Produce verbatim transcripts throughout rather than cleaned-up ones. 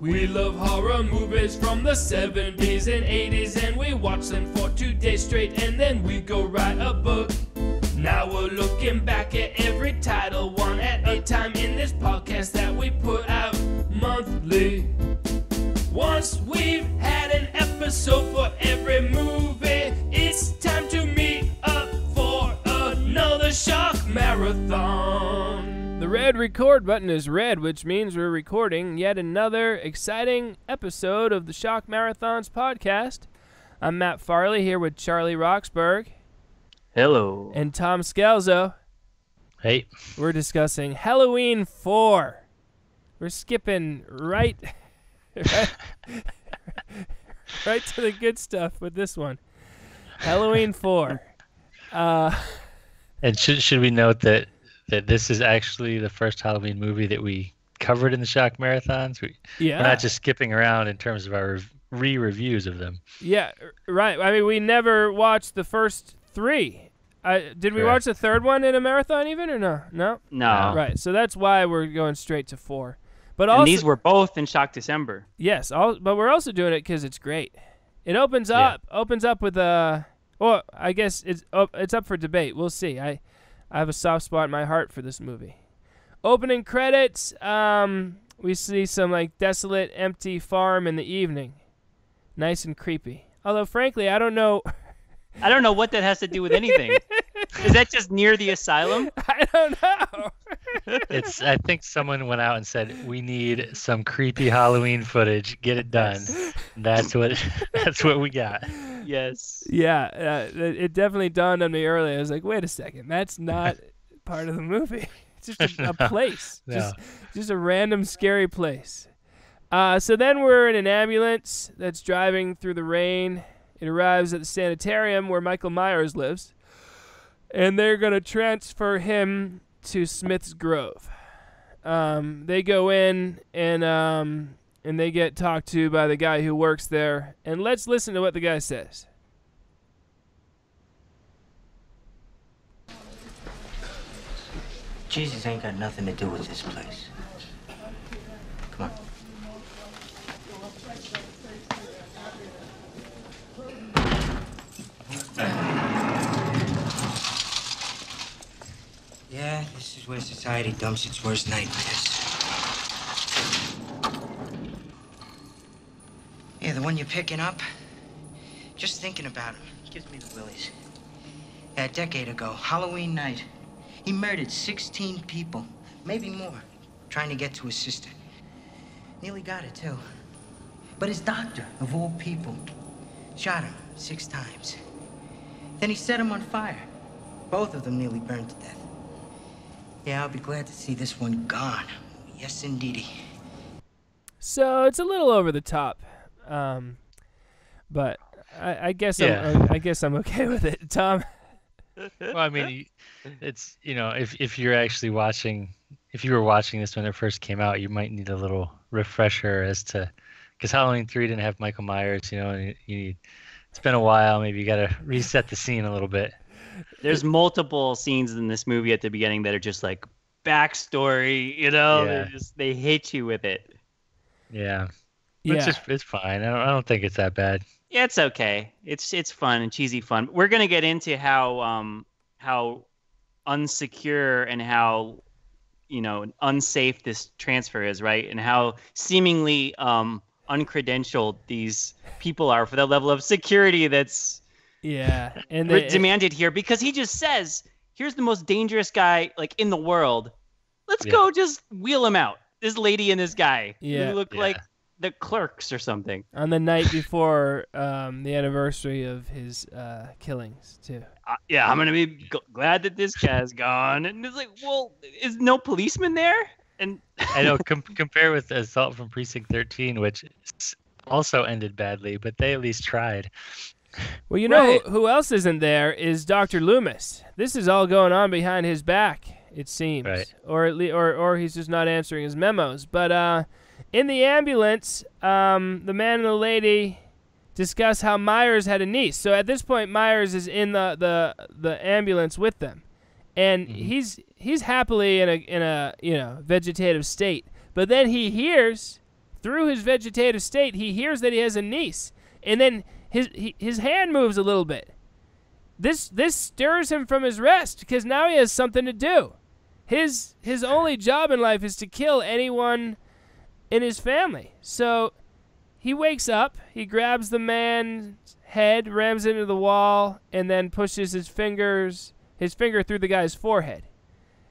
We love horror movies from the seventies and eighties, and we watch them for two days straight, and then we go write a book. Now we're looking back at every title, one at a time, in this podcast that we put out monthly. Once we've had an episode for every movie, it's time to meet up for another Shock Marathon. The red record button is red, which means we're recording yet another exciting episode of the Shock Marathons podcast. I'm Matt Farley, here with Charlie Roxburgh. Hello. And Tom Scalzo. Hey. We're discussing Halloween four. We're skipping right, right, right to the good stuff with this one. Halloween four. Uh, and should should we note that that this is actually the first Halloween movie that we covered in the Shock Marathons. We, yeah. We're not just skipping around in terms of our re-reviews of them. Yeah, right. I mean, we never watched the first three. I, did we Correct. watch the third one in a marathon even or no? No? No. Right, so that's why we're going straight to four. But also, and these were both in Shock December. Yes, all, but we're also doing it because it's great. It opens up, yeah. opens up with a, well, I guess it's, oh, it's up for debate. We'll see. I... I have a soft spot in my heart for this movie. Opening credits, um, we see some like desolate, empty farm in the evening. Nice and creepy. Although, frankly, I don't know. I don't know what that has to do with anything. Is that just near the asylum? I don't know. It's. I think someone went out and said, we need some creepy Halloween footage. Get it done. Yes. That's what. That's what we got. Yes. Yeah, uh, it definitely dawned on me earlier. I was like, wait a second, that's not part of the movie. It's just a, no, a place. No. Just, just a random scary place. Uh, so then we're in an ambulance that's driving through the rain. It arrives at the sanitarium where Michael Myers lives, and they're going to transfer him to Smith's Grove. Um, they go in and... Um, And they get talked to by the guy who works there. And let's listen to what the guy says. Jesus ain't got nothing to do with this place. Come on. Yeah, this is where society dumps its worst nightmares. Yeah, the one you're picking up, just thinking about him gives me the willies. Yeah, a decade ago, Halloween night, he murdered sixteen people, maybe more, trying to get to his sister. Nearly got her, too. But his doctor, of all people, shot him six times. Then he set him on fire. Both of them nearly burned to death. Yeah, I'll be glad to see this one gone. Yes, indeedy. So it's a little over the top. Um, but I, I guess yeah. I'm, I guess I'm okay with it, Tom. Well, I mean, it's, you know, if if you're actually watching, if you were watching this when it first came out, you might need a little refresher as to, because Halloween three didn't have Michael Myers, you know, and you need, it's been a while. Maybe you got to reset the scene a little bit. There's multiple scenes in this movie at the beginning that are just like backstory, you know, yeah. just, they hit you with it. Yeah. Yeah. It's just, it's fine. I don't, I don't think it's that bad. Yeah, it's okay. It's it's fun and cheesy fun. We're gonna get into how um how unsecure and how, you know, unsafe this transfer is, right? And how seemingly um uncredentialed these people are for the level of security that's yeah and they, demanded here, because he just says, "Here's the most dangerous guy like in the world. Let's yeah. go, just wheel him out. This lady and this guy yeah. who look yeah. like." The clerks or something on the night before um, the anniversary of his uh, killings too. Uh, yeah, I'm gonna be g- glad that this guy's gone. And it's like, well, is no policeman there? And I know com- compare with the assault from Precinct thirteen, which also ended badly, but they at least tried. Well, you know right. who else isn't there is Doctor Loomis. This is all going on behind his back, it seems, right. or at least, or or he's just not answering his memos, but. uh In the ambulance, um, the man and the lady discuss how Myers had a niece. So at this point, Myers is in the, the, the ambulance with them, and mm-hmm. he's he's happily in a in a you know vegetative state. But then he hears Through his vegetative state, he hears that he has a niece, and then his he, his hand moves a little bit. This this stirs him from his rest because now he has something to do. His his only job in life is to kill anyone in his family. So he wakes up, he grabs the man's head, rams into the wall, and then pushes his fingers his finger through the guy's forehead.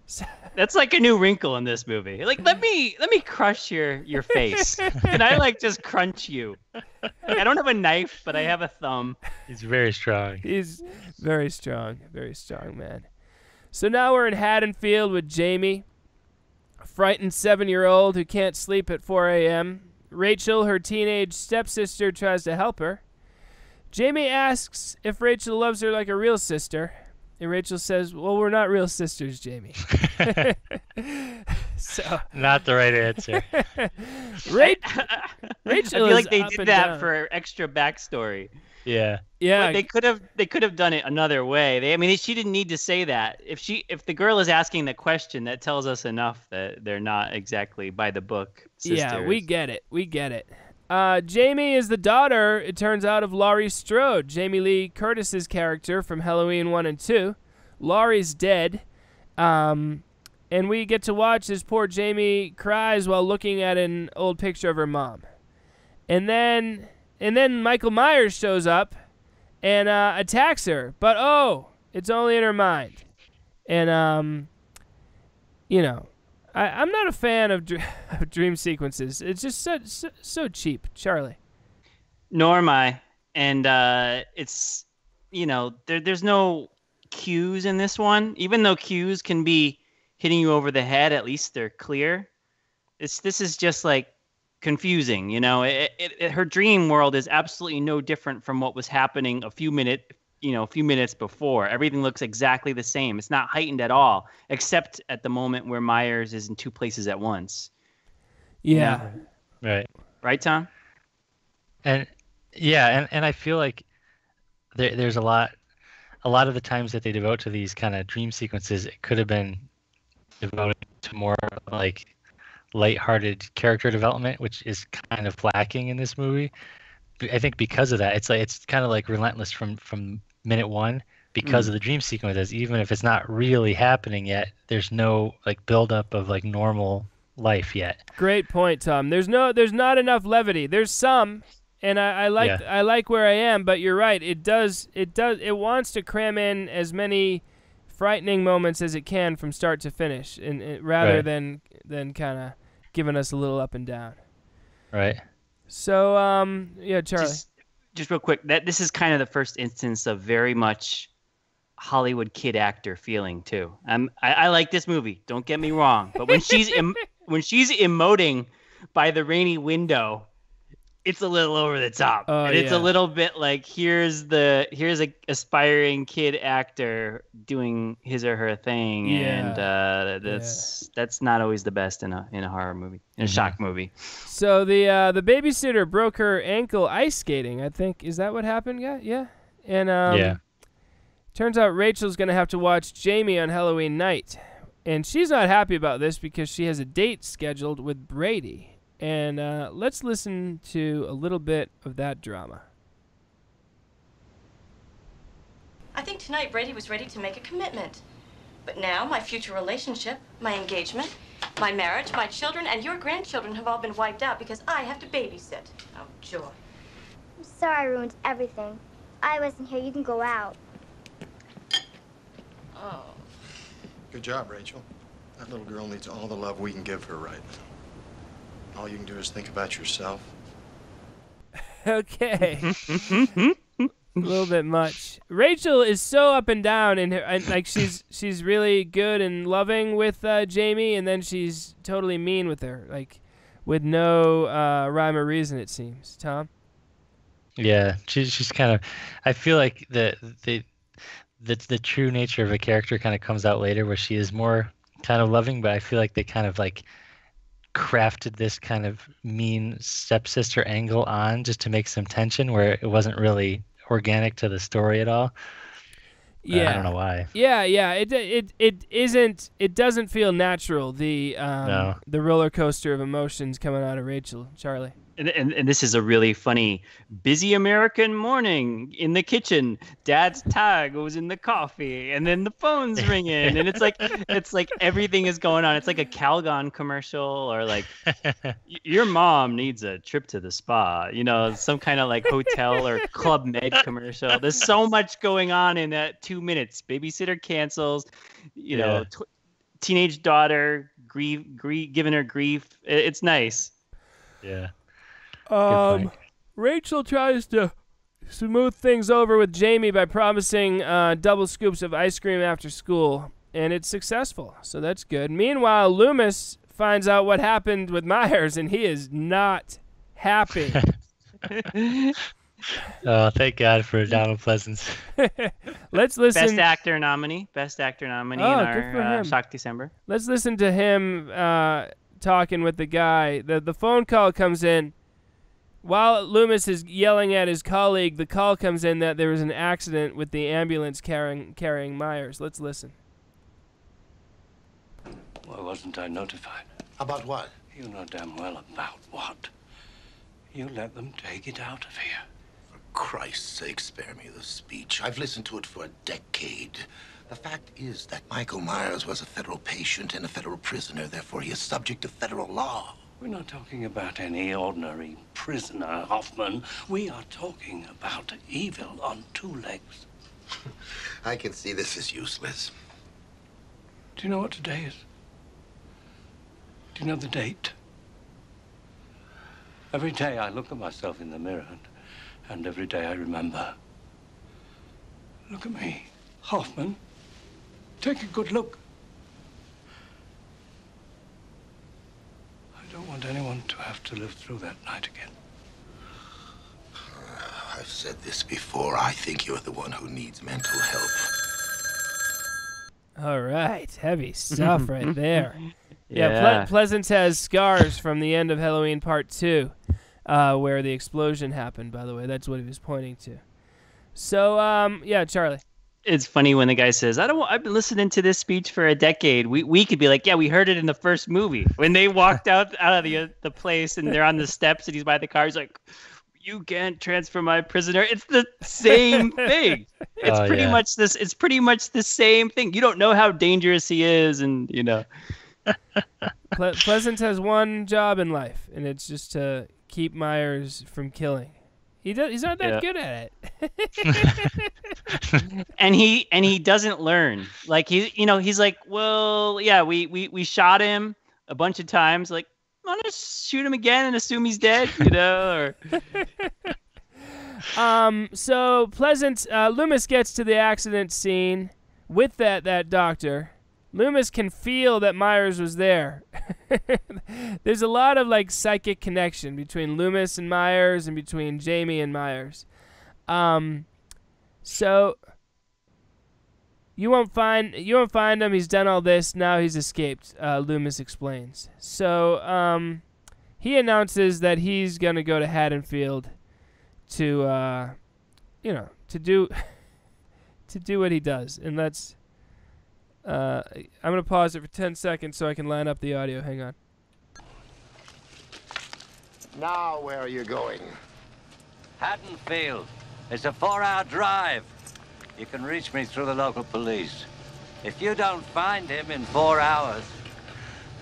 So that's like a new wrinkle in this movie. Like, let me let me crush your your face. Can I like just crunch you? Like, I don't have a knife, but I have a thumb. He's very strong. He's very strong, very strong man. So now we're in Haddonfield with Jamie, a frightened seven-year-old who can't sleep at four A M Rachel, her teenage stepsister, tries to help her. Jamie asks if Rachel loves her like a real sister. And Rachel says, well, we're not real sisters, Jamie. So not the right answer. Rachel, Rachel I feel like they did that for extra backstory. Yeah. Yeah. But they could have they could have done it another way. They I mean she didn't need to say that. If she if the girl is asking the question, that tells us enough that they're not exactly by the book sisters. Yeah, we get it. We get it. Uh, Jamie is the daughter, it turns out, of Laurie Strode, Jamie Lee Curtis's character from Halloween one and two. Laurie's dead. Um, and we get to watch as poor Jamie cries while looking at an old picture of her mom. And then and then Michael Myers shows up and uh, attacks her. But, oh, it's only in her mind. And, um, you know. I, I'm not a fan of, dr of dream sequences. It's just so, so, so cheap, Charlie. Nor am I. And uh, it's, you know, there, there's no cues in this one. Even though cues can be hitting you over the head, at least they're clear. It's This is just, like, confusing, you know. It, it, it, her dream world is absolutely no different from what was happening a few minutes you know, a few minutes before. Everything looks exactly the same. It's not heightened at all, except at the moment where Myers is in two places at once. Yeah. You know? Right. Right, Tom? And yeah, and, and I feel like there, there's a lot, a lot of the times that they devote to these kind of dream sequences, it could have been devoted to more like lighthearted character development, which is kind of lacking in this movie. I think because of that, it's like it's kind of like relentless from from minute one because mm. of the dream sequences. Even if it's not really happening yet, there's no like buildup of like normal life yet. Great point, Tom. There's no, there's not enough levity. There's some, and I, I like yeah. I like where I am, but you're right. It does it does it wants to cram in as many frightening moments as it can from start to finish, and it, rather right. than than kind of giving us a little up and down. Right. So, um, yeah, Charlie. Just, just real quick, that this is kind of the first instance of very much Hollywood kid actor feeling too. Um, I, I like this movie. Don't get me wrong, but when she's em when she's emoting by the rainy window, it's a little over the top, oh, and it's yeah. a little bit like here's the here's a aspiring kid actor doing his or her thing, yeah. and uh, that's yeah. that's not always the best in a in a horror movie, in a mm-hmm. shock movie. So the uh, the babysitter broke her ankle ice skating. I think is that what happened? Yeah, yeah. And um, yeah. turns out Rachel's gonna have to watch Jamie on Halloween night, and she's not happy about this because she has a date scheduled with Brady. And uh, let's listen to a little bit of that drama. I think tonight Brady was ready to make a commitment. But now my future relationship, my engagement, my marriage, my children, and your grandchildren have all been wiped out because I have to babysit. Oh, joy. I'm sorry I ruined everything. I wasn't here. You can go out. Oh. Good job, Rachel. That little girl needs all the love we can give her right now. All you can do is think about yourself. Okay. A little bit much. Rachel is so up and down, and like she's she's really good and loving with uh, Jamie, and then she's totally mean with her, like with no uh, rhyme or reason. It seems, Tom. Yeah, she's she's kind of. I feel like the the the the true nature of a character kind of comes out later, where she is more kind of loving, but I feel like they kind of like. crafted this kind of mean stepsister angle on just to make some tension where it wasn't really organic to the story at all. Yeah, I don't know why. Yeah, yeah. It it it isn't. It doesn't feel natural. The um, no. the roller coaster of emotions coming out of Rachel, Charlie. And, and and this is a really funny busy American morning in the kitchen. Dad's tag goes in the coffee, and then the phone's ringing, and it's like it's like everything is going on. It's like a Calgon commercial, or like your mom needs a trip to the spa. You know, some kind of like hotel or Club Med commercial. There's so much going on in that two minutes. Babysitter cancels. You yeah. know, tw- teenage daughter grief, grief, giving her grief. It, it's nice. Yeah. Um, Rachel tries to smooth things over with Jamie by promising uh, double scoops of ice cream after school, and it's successful, so that's good. Meanwhile, Loomis finds out what happened with Myers, and he is not happy. Oh, thank God for Donald Pleasence. Let's listen. Best actor nominee. Best actor nominee oh, in our uh, Shock December. Let's listen to him uh, talking with the guy. The, the phone call comes in. While Loomis is yelling at his colleague, the call comes in that there was an accident with the ambulance carrying carrying Myers. Let's listen. Why wasn't I notified? About what? You know damn well about what. You let them take it out of here. For Christ's sake, spare me the speech. I've listened to it for a decade. The fact is that Michael Myers was a federal patient and a federal prisoner. Therefore, he is subject to federal law. We're not talking about any ordinary prisoner, Hoffman. We are talking about evil on two legs. I can see this is useless. Do you know what today is? Do you know the date? Every day I look at myself in the mirror, and, and every day I remember. Look at me, Hoffman. Take a good look. I don't want anyone to have to live through that night again. Uh, I've said this before. I think you're the one who needs mental help. All right. Heavy stuff right there. Yeah, yeah Ple- Pleasance has scars from the end of Halloween Part two, uh, where the explosion happened, by the way. That's what he was pointing to. So, um, yeah, Charlie. It's funny when the guy says, "I don't. Want, I've been listening to this speech for a decade." We we could be like, "Yeah, we heard it in the first movie." When they walked out out of the the place and they're on the steps and he's by the car, he's like, "You can't transfer my prisoner." It's the same thing. It's oh, pretty yeah. much this. It's pretty much the same thing. You don't know how dangerous he is, and you know. Ple- Pleasance has one job in life, and it's just to keep Myers from killing. He does, he's not that yeah. good at it. and he and he doesn't learn. Like he you know, he's like, "Well, yeah, we, we, we shot him a bunch of times, like, I'm gonna shoot him again and assume he's dead, you know, or Um so Pleasance uh, Loomis gets to the accident scene with that, that doctor. Loomis can feel that Myers was there. There's a lot of like psychic connection between Loomis and Myers and between Jamie and Myers. Um, so you won't find you won't find him. He's done all this. Now he's escaped. Uh, Loomis explains. So um, he announces that he's gonna go to Haddonfield to uh, you know to do to do what he does, and that's. Uh, I'm going to pause it for ten seconds so I can line up the audio. Hang on. Now where are you going? Haddonfield. It's a four-hour drive. You can reach me through the local police. If you don't find him in four hours,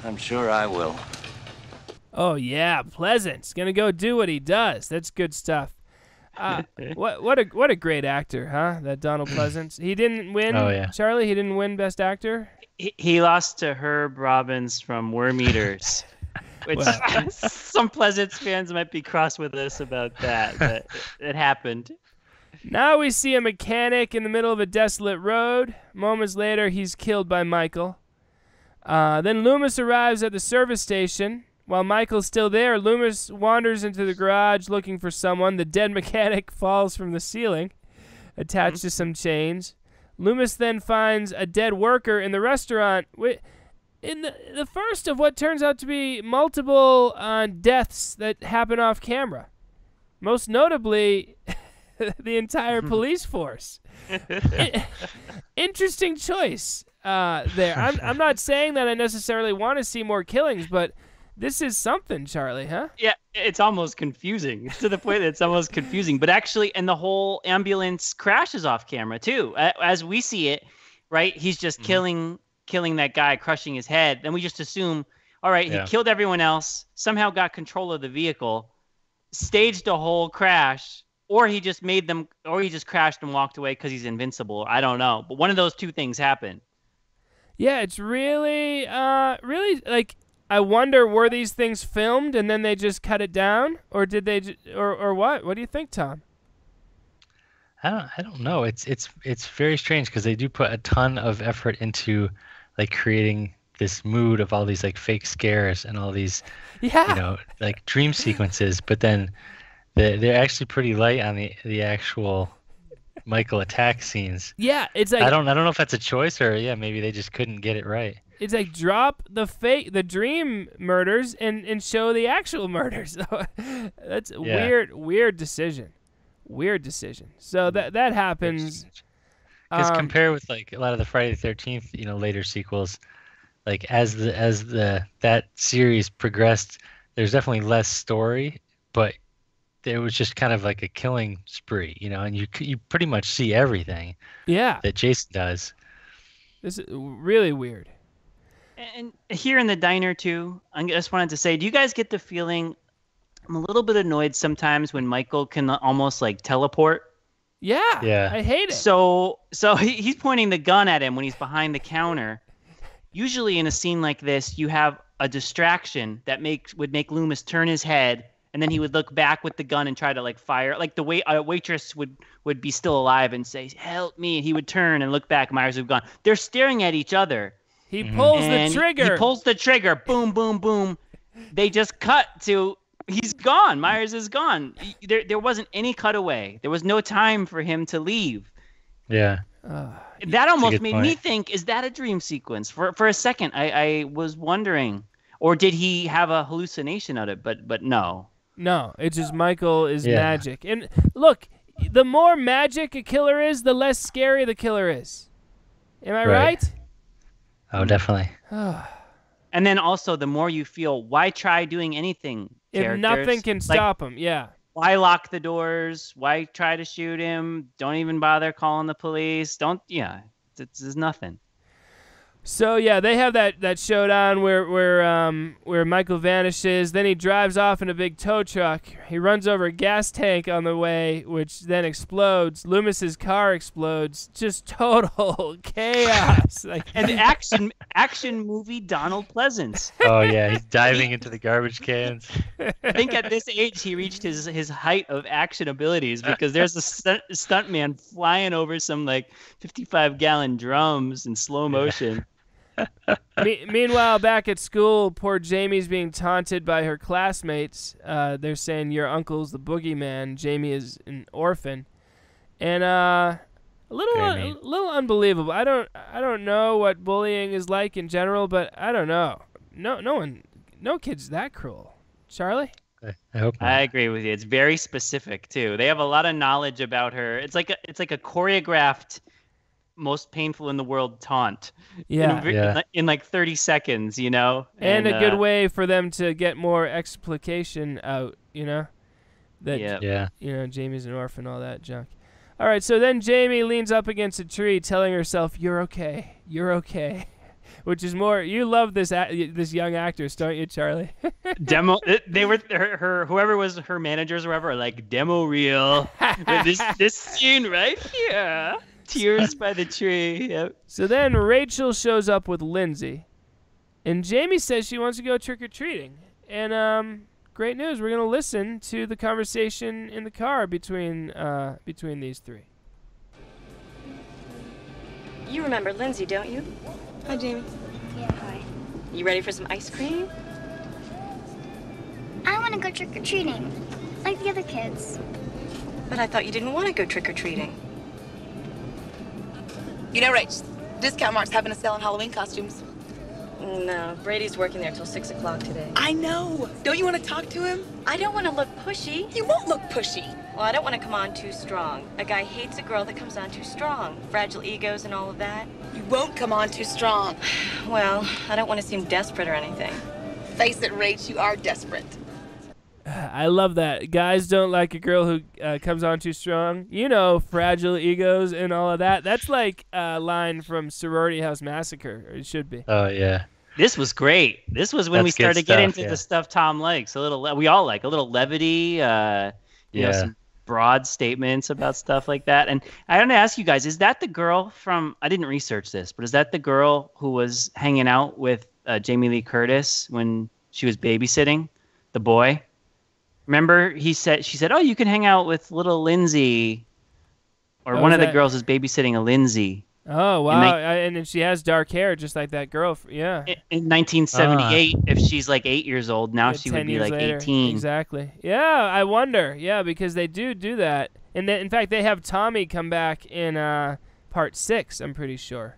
I'm sure I will. Oh, yeah. Pleasant's going to go do what he does. That's good stuff. Uh, what what a what a great actor, huh? That Donald Pleasence. He didn't win, oh, yeah. Charlie. He didn't win Best Actor. He, he lost to Herb Robbins from Worm Eaters, which well. Some Pleasance fans might be cross with us about that, but it happened. Now we see a mechanic in the middle of a desolate road. Moments later, he's killed by Michael. Uh, then Loomis arrives at the service station. While Michael's still there, Loomis wanders into the garage looking for someone. The dead mechanic falls from the ceiling, attached mm-hmm. to some chains. Loomis then finds a dead worker in the restaurant. In the, the first of what turns out to be multiple uh, deaths that happen off camera. Most notably, the entire police force. It, interesting choice uh, there. I'm, I'm not saying that I necessarily want to see more killings, but this is something, Charlie, huh? Yeah, it's almost confusing to the point that it's almost confusing. But actually, and the whole ambulance crashes off camera, too. As we see it, right, he's just mm-hmm. killing killing that guy, crushing his head. Then we just assume, all right, yeah. he killed everyone else, somehow got control of the vehicle, staged a whole crash, or he just made them, or he just crashed and walked away because he's invincible. I don't know. But one of those two things happened. Yeah, it's really, uh, really, like, I wonder, were these things filmed and then they just cut it down, or did they, j or or what? What do you think, Tom? I don't, I don't know. It's it's it's very strange because they do put a ton of effort into, like, creating this mood of all these, like, fake scares and all these, yeah. you know, like, dream sequences. But then, they're, they're actually pretty light on the the actual Michael attack scenes. Yeah, it's like, I don't I don't know if that's a choice or yeah maybe they just couldn't get it right. It's like, drop the fake, the dream murders and, and show the actual murders. That's a yeah. weird, weird decision. Weird decision. So that that happens. Because um, compare with, like, a lot of the Friday the thirteenth, you know, later sequels, like, as the as the that series progressed, there's definitely less story, but there was just kind of like a killing spree, you know, and you you pretty much see everything. Yeah. That Jason does. This is really weird. And here in the diner, too, I just wanted to say, do you guys get the feeling I'm a little bit annoyed sometimes when Michael can almost, like, teleport? Yeah, yeah. I hate it. So so he's pointing the gun at him when he's behind the counter. Usually in a scene like this, you have a distraction that makes would make Loomis turn his head, and then he would look back with the gun and try to, like, fire. Like, the wait a waitress would, would be still alive and say, help me. And he would turn and look back. Myers would have gone. They're staring at each other. He pulls and the trigger. He pulls the trigger. Boom, boom, boom. They just cut to, he's gone. Myers is gone. There, there wasn't any cutaway. There was no time for him to leave. Yeah. Uh, that almost made point. me think, is that a dream sequence? For for a second, I, I was wondering. Or did he have a hallucination of it? But, but no. No, it's just Michael is yeah. magic. And look, the more magic a killer is, the less scary the killer is. Am I right? right? Oh, definitely. And then also, the more you feel, why try doing anything? If nothing can stop him, yeah. Why lock the doors? Why try to shoot him? Don't even bother calling the police. Don't, yeah, there's nothing. So yeah, they have that that showdown where where um where Michael vanishes. Then he drives off in a big tow truck. He runs over a gas tank on the way, which then explodes. Loomis's car explodes. Just total chaos. Like, and action action movie Donald Pleasence. Oh yeah, he's diving into the garbage cans. I think at this age he reached his his height of action abilities, because there's a stunt stuntman flying over some, like, fifty-five gallon drums in slow motion. Yeah. Me meanwhile, back at school, poor Jamie's being taunted by her classmates. Uh, they're saying, your uncle's the boogeyman. Jamie is an orphan, and uh, a little, un little unbelievable. I don't, I don't know what bullying is like in general, but I don't know. No, no one, no kid's that cruel. Charlie, I, I hope not. I agree with you. It's very specific too. They have a lot of knowledge about her. It's like a, it's like a choreographed, most painful in the world taunt. Yeah. In, yeah. in like thirty seconds, you know? And, and a uh, good way for them to get more explication out, you know? That, yep. yeah. You know, Jamie's an orphan, all that junk. All right, so then Jamie leans up against a tree telling herself, you're okay, you're okay. Which is more, you love this this young actress, don't you, Charlie? Demo, they were her, her whoever was her managers, or whatever, like, demo reel. this this scene right here. Tears by the tree. Yep. So then Rachel shows up with Lindsay, and Jamie says she wants to go trick-or-treating. And um, great news, we're going to listen to the conversation in the car between, uh, between these three. You remember Lindsay, don't you? Hi, Jamie. Yeah, hi. You ready for some ice cream? I want to go trick-or-treating, like the other kids. But I thought you didn't want to go trick-or-treating. You know, Rach, Discount Mart's having a sale on Halloween costumes. No, Brady's working there till six o'clock today. I know. Don't you want to talk to him? I don't want to look pushy. You won't look pushy. Well, I don't want to come on too strong. A guy hates a girl that comes on too strong. Fragile egos and all of that. You won't come on too strong. Well, I don't want to seem desperate or anything. Face it, Rach, you are desperate. I love that. Guys don't like a girl who uh, comes on too strong. You know, fragile egos and all of that. That's like a line from Sorority House Massacre. Or it should be. Oh, yeah. This was great. This was when That's we started stuff, getting into yeah. the stuff Tom likes. A little, we all like a little levity, uh, you yeah. know, some broad statements about stuff like that. And I want to ask you guys, is that the girl from, I didn't research this, but is that the girl who was hanging out with uh, Jamie Lee Curtis when she was babysitting the boy? Remember, he said, she said, oh, you can hang out with little Lindsay. Or oh, one of that? the girls is babysitting a Lindsay. Oh, wow. Like, I, and then she has dark hair, just like that girl. Yeah. In nineteen seventy-eight, uh, if she's like eight years old, now she would be like later. eighteen. Exactly. Yeah, I wonder. Yeah, because they do do that. And they, in fact, they have Tommy come back in uh, part six, I'm pretty sure.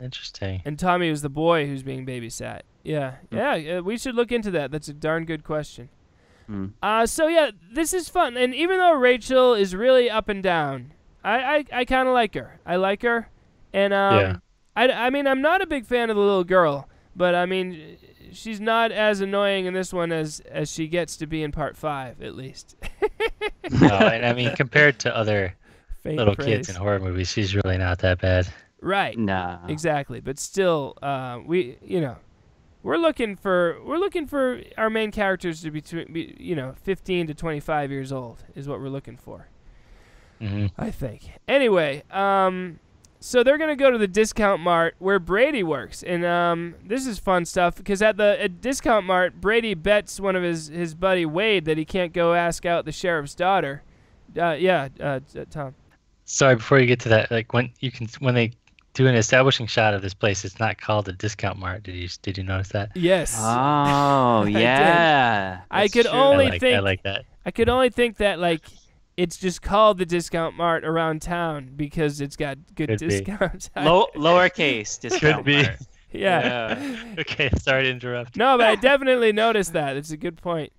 Interesting. And Tommy was the boy who's being babysat. Yeah. Mm. Yeah, we should look into that. That's a darn good question. Mm. Uh, so, yeah, this is fun. And even though Rachel is really up and down, I, I, I kind of like her. I like her. And um, yeah. I, I mean, I'm not a big fan of the little girl, but, I mean, she's not as annoying in this one as, as she gets to be in part five, at least. No, and I mean, compared to other Faint little praise. kids in horror movies, she's really not that bad. Right. No. Exactly. But still, uh, we, you know. We're looking for we're looking for our main characters to be, be you know fifteen to twenty-five years old is what we're looking for. Mm-hmm. I think. Anyway, um, so they're gonna go to the discount mart where Brady works, and um, this is fun stuff because at the at discount mart, Brady bets one of his his buddy Wade that he can't go ask out the sheriff's daughter. Uh, yeah, uh, Tom. Sorry, before you get to that, like when you can when they. do an establishing shot of this place. It's not called a discount mart. Did you did you notice that? Yes. Oh yeah. I, I could true. only I like, think I like that. I could only think that like it's just called the discount mart around town because it's got good could discounts. Low lowercase discount could mart. Be. Yeah. yeah. Okay. Sorry to interrupt. No, but I definitely noticed that. It's a good point.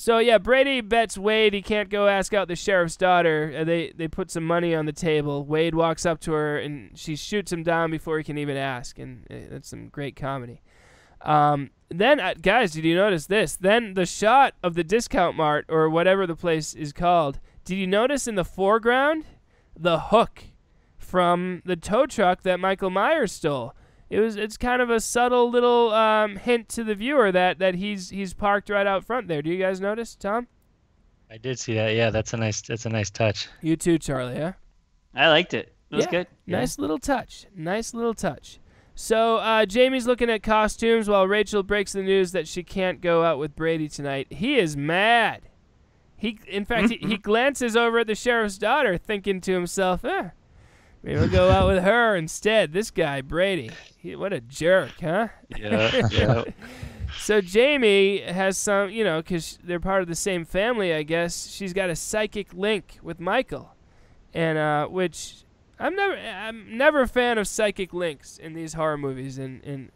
So yeah, Brady bets Wade he can't go ask out the sheriff's daughter. Uh, they they put some money on the table. Wade walks up to her and she shoots him down before he can even ask, and that's uh, some great comedy. Um, then uh, guys, did you notice this? Then the shot of the discount mart or whatever the place is called. Did you notice in the foreground the hook from the tow truck that Michael Myers stole? It was it's kind of a subtle little um, hint to the viewer that that he's he's parked right out front there. Do you guys notice, Tom? I did see that. Yeah, that's a nice that's a nice touch. You too, Charlie. Yeah. I liked it. It was yeah. good. Nice yeah. little touch. Nice little touch. So uh, Jamie's looking at costumes while Rachel breaks the news that she can't go out with Brady tonight. He is mad. He in fact he, he glances over at the sheriff's daughter, thinking to himself, eh. Maybe we'll go out with her instead. This guy, Brady, he, what a jerk, huh? Yeah, yeah. So Jamie has some, you know, because they're part of the same family, I guess. She's got a psychic link with Michael, and uh, which I'm never, I'm never a fan of psychic links in these horror movies, and and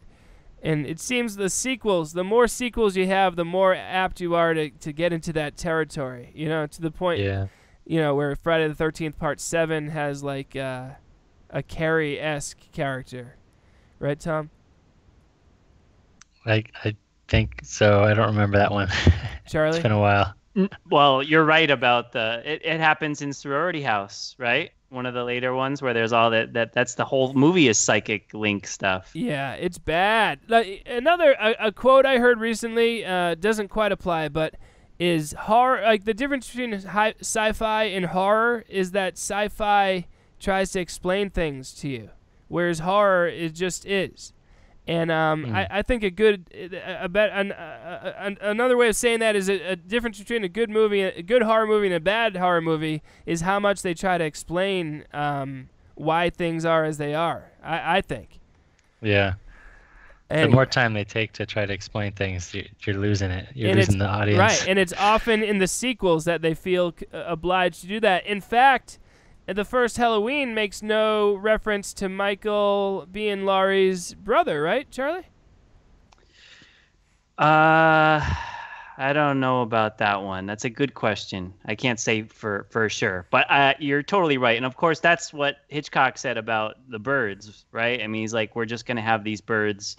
and it seems the sequels, the more sequels you have, the more apt you are to to get into that territory, you know, to the point. Yeah. You know, where Friday the thirteenth Part seven has, like, uh, a Carrie-esque character. Right, Tom? I, I think so. I don't remember that one. Charlie? It's been a while. Well, you're right about the... It, it happens in Sorority House, right? One of the later ones where there's all that... that that's the whole movie is psychic link stuff. Yeah, it's bad. Like, another a, a quote I heard recently uh, doesn't quite apply, but... is horror like the difference between sci-fi and horror is that sci-fi tries to explain things to you, whereas horror it just is. And um, mm. I, I think a good a, a, a, a, another way of saying that is a, a difference between a good movie, a good horror movie, and a bad horror movie is how much they try to explain um, why things are as they are. I, I think. Yeah. Anyway. The more time they take to try to explain things, you're, you're losing it. You're and losing the audience. Right, and it's often in the sequels that they feel c obliged to do that. In fact, the first Halloween makes no reference to Michael being Laurie's brother, right, Charlie? Uh, I don't know about that one. That's a good question. I can't say for, for sure, but uh, you're totally right. And of course, that's what Hitchcock said about the birds, right? I mean, he's like, we're just going to have these birds.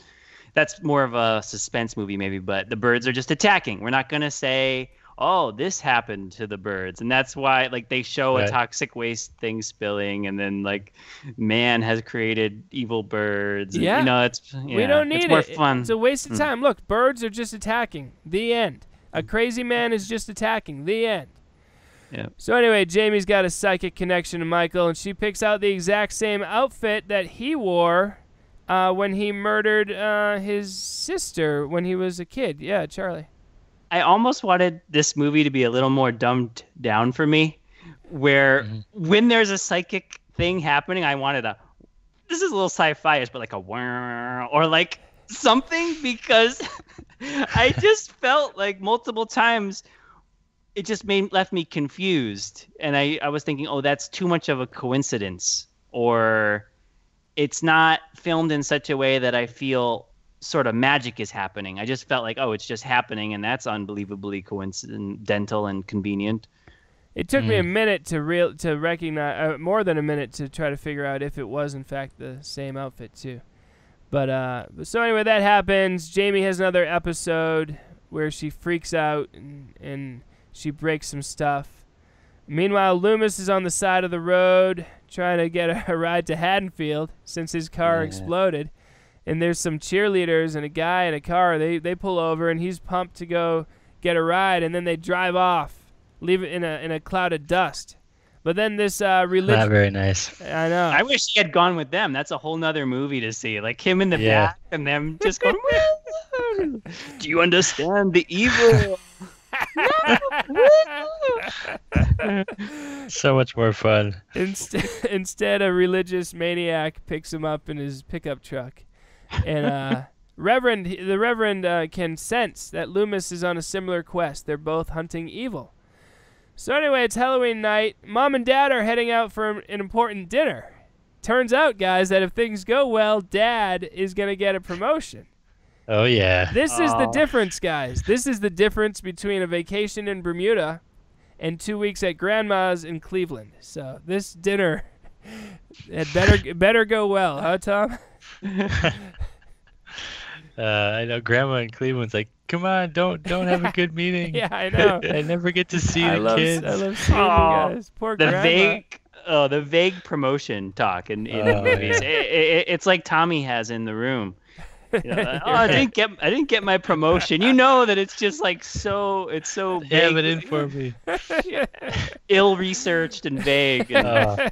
That's more of a suspense movie maybe, but the birds are just attacking. We're not going to say, oh, this happened to the birds. And that's why, like, they show right. a toxic waste thing spilling, and then, like, man has created evil birds. And, yeah. You know, it's, yeah, we don't need it's it. More fun. It's a waste of time. Mm. Look, birds are just attacking. The end. A crazy man is just attacking. The end. Yeah. So anyway, Jamie's got a psychic connection to Michael, and she picks out the exact same outfit that he wore uh, when he murdered uh, his sister when he was a kid. Yeah, Charlie. I almost wanted this movie to be a little more dumbed down for me, where mm-hmm. when there's a psychic thing happening, I wanted a, this is a little sci-fi-ish, but like a, or like something, because I just felt like multiple times it just made left me confused. And I, I was thinking, oh, that's too much of a coincidence, or it's not filmed in such a way that I feel sort of magic is happening. I just felt like, oh, it's just happening, and that's unbelievably coincidental and convenient. It took mm. me a minute to real to recognize, uh, more than a minute to try to figure out if it was in fact the same outfit too. But uh, so anyway, that happens. Jamie has another episode where she freaks out and, and she breaks some stuff. Meanwhile, Loomis is on the side of the road trying to get a, a ride to Haddonfield since his car yeah. exploded. And there's some cheerleaders and a guy in a car. They they pull over, and he's pumped to go get a ride, and then they drive off, leave it in a in a cloud of dust. But then this uh, religion. Not very nice. I know. I wish he had gone with them. That's a whole nother movie to see, like him in the yeah. back and them just going. Do you understand the evil? So much more fun. Instead, instead, a religious maniac picks him up in his pickup truck, and uh, Reverend the Reverend uh, can sense that Loomis is on a similar quest. They're both hunting evil. So anyway, it's Halloween night. Mom and Dad are heading out for an important dinner. Turns out, guys, that if things go well, Dad is gonna get a promotion. Oh, yeah. This Aww. Is the difference, guys. This is the difference between a vacation in Bermuda and two weeks at Grandma's in Cleveland. So this dinner had better better go well, huh, Tom? uh, I know Grandma in Cleveland's like, come on, don't don't have a good meeting. Yeah, I know. I never get to see I the love, kids. I love seeing Aww. You guys. Poor the Grandma. Vague, oh, the vague promotion talk in, in oh, the movies. Yeah. It, it, it's like Tommy has in The Room. You know, oh, I didn't get I didn't get my promotion. You know that it's just like so it's so vague. Have it in for me. Ill researched and vague. And uh.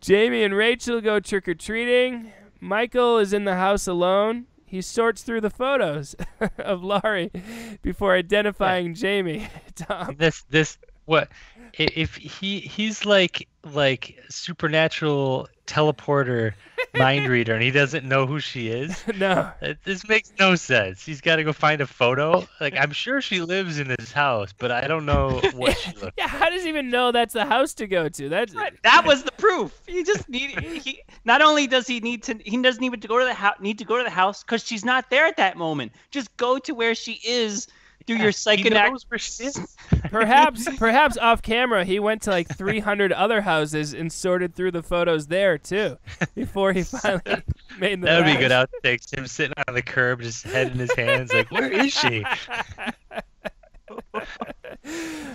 Jamie and Rachel go trick or treating. Michael is in the house alone. He sorts through the photos of Laurie before identifying Jamie. Tom. This this what if he he's like like supernatural teleporter. Mind reader, and he doesn't know who she is. No, this makes no sense. He's got to go find a photo. Like, I'm sure she lives in this house, but I don't know what she looks like. Yeah, how does he even know that's the house to go to? That's that was the proof. He just need. He not only does he need to, he doesn't even to go to the house. Need to go to the house because she's not there at that moment. Just go to where she is. Through yeah, your psychoanalysis. Perhaps, perhaps off camera, he went to like three hundred other houses and sorted through the photos there too, before he finally made the. That would be good outtakes. Him sitting on the curb, just head in his hands, like, where is she?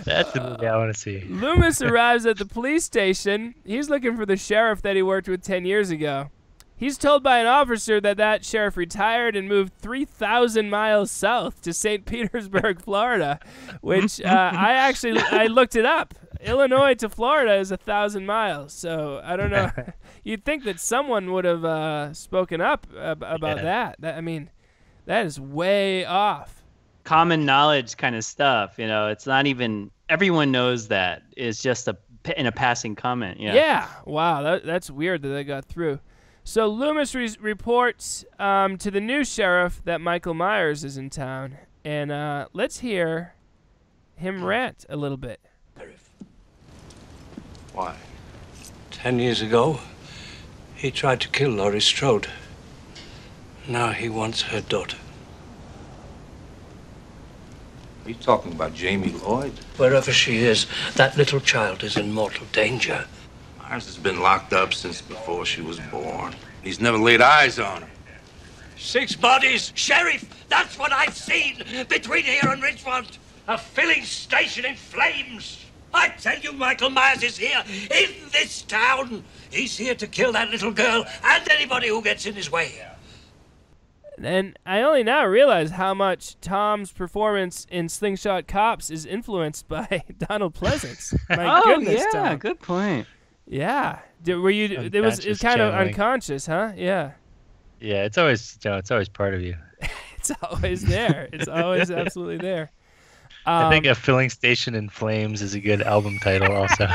That's the movie I want to see. Loomis arrives at the police station. He's looking for the sheriff that he worked with ten years ago. He's told by an officer that that sheriff retired and moved three thousand miles south to Saint Petersburg, Florida, which uh, I actually I looked it up. Illinois to Florida is one thousand miles, so I don't know. You'd think that someone would have uh, spoken up ab about yeah. that. that. I mean, that is way off. Common knowledge kind of stuff, you know. It's not even – everyone knows that. It's just a, in a passing comment. You know? Yeah. Wow, that, that's weird that they got through. So Loomis re reports um, to the new sheriff that Michael Myers is in town. And uh, let's hear him rant a little bit. Why? Ten years ago, he tried to kill Laurie Strode. Now he wants her daughter. Are you talking about Jamie Lloyd? Wherever she is, that little child is in mortal danger. Myers has been locked up since before she was born. He's never laid eyes on her. Six bodies, Sheriff! That's what I've seen between here and Richmond. A filling station in flames. I tell you, Michael Myers is here in this town. He's here to kill that little girl and anybody who gets in his way. And I only now realize how much Tom's performance in Slingshot Cops is influenced by Donald Pleasence. My oh, goodness, yeah, Tom. Good point. Yeah. Did, were you? It was, it was kind channeling. of unconscious, huh? Yeah. Yeah, it's always you know, it's always part of you. It's always there. It's always absolutely there. Um, I think A Filling Station in Flames is a good album title also.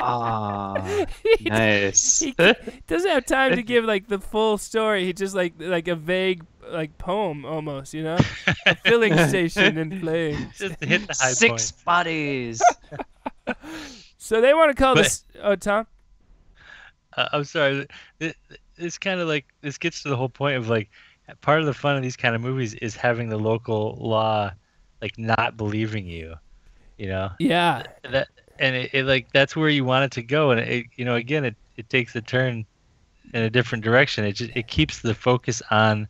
Ah, nice. He, he doesn't have time to give like the full story. He just like like a vague like poem almost, you know? A filling station in flames. Just hit the high Six point. Bodies. So they want to call but, this Oh, Tom. Uh, I'm sorry. It, it's kind of like this gets to the whole point of like part of the fun of these kind of movies is having the local law like not believing you, you know? Yeah. That and it, it like that's where you want it to go, and it you know again it it takes a turn in a different direction. It just it keeps the focus on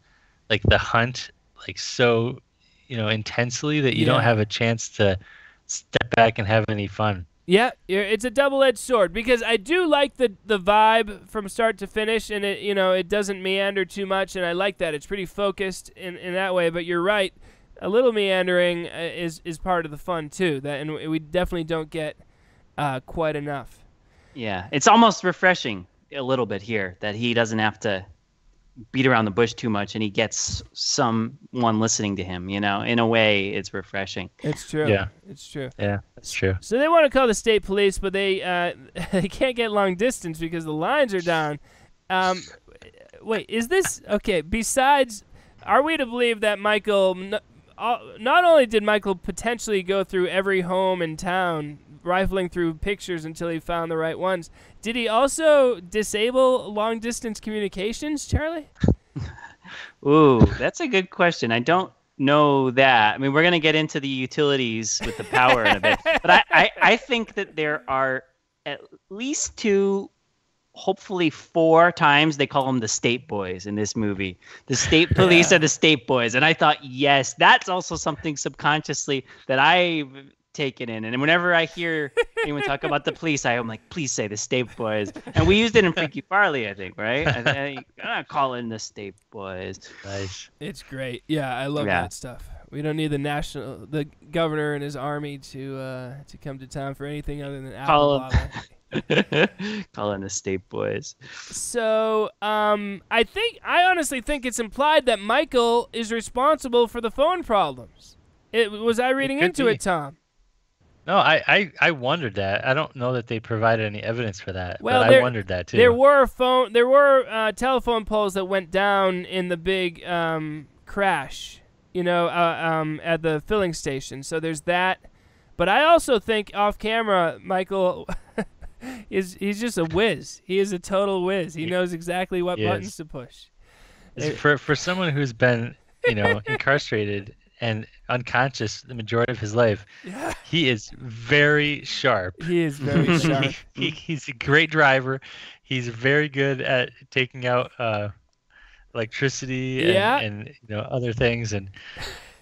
like the hunt like so you know intensely that you yeah. don't have a chance to step back and have any fun. Yeah, it's a double-edged sword because I do like the the vibe from start to finish, and it you know it doesn't meander too much, and I like that. It's pretty focused in in that way. But you're right, a little meandering is is part of the fun too. That and we definitely don't get uh, quite enough. Yeah, it's almost refreshing a little bit here that he doesn't have to beat around the bush too much, and he gets someone listening to him. You know, in a way, it's refreshing. It's true. Yeah, it's true. Yeah, that's true. So they want to call the state police, but they uh, they can't get long distance because the lines are down. Um, wait, is this okay? Besides, are we to believe that Michael? Not only did Michael potentially go through every home in town, rifling through pictures until he found the right ones, did he also disable long-distance communications, Charlie? Ooh, that's a good question. I don't know that. I mean, we're going to get into the utilities with the power in a bit. But I, I, I think that there are at least two, hopefully four times they call them the State Boys in this movie. The state police yeah. are the State Boys. And I thought, yes, that's also something subconsciously that I... taken in, and whenever I hear anyone talk about the police, I am like, please say the State Boys. And we used it in Freaky Farley, I think, right? I think I'm not calling the State Boys. Nice. It's great. Yeah, I love yeah. that stuff. We don't need the national, the governor and his army to uh, to come to town for anything other than apple bottle. Calling the State Boys. So, um, I think I honestly think it's implied that Michael is responsible for the phone problems. It was I reading it into be. it, Tom. No, I, I, I wondered that. I don't know that they provided any evidence for that. Well, but there, I wondered that too. There were phone, there were uh, telephone poles that went down in the big um, crash, you know, uh, um, at the filling station. So there's that. But I also think off camera, Michael is he's just a whiz. He is a total whiz. He, he knows exactly what buttons is. to push. For for someone who's been, you know, incarcerated and unconscious the majority of his life, yeah. he is very sharp. He is very sharp. he, he, he's a great driver. He's very good at taking out uh, electricity and, yeah. and you know other things, and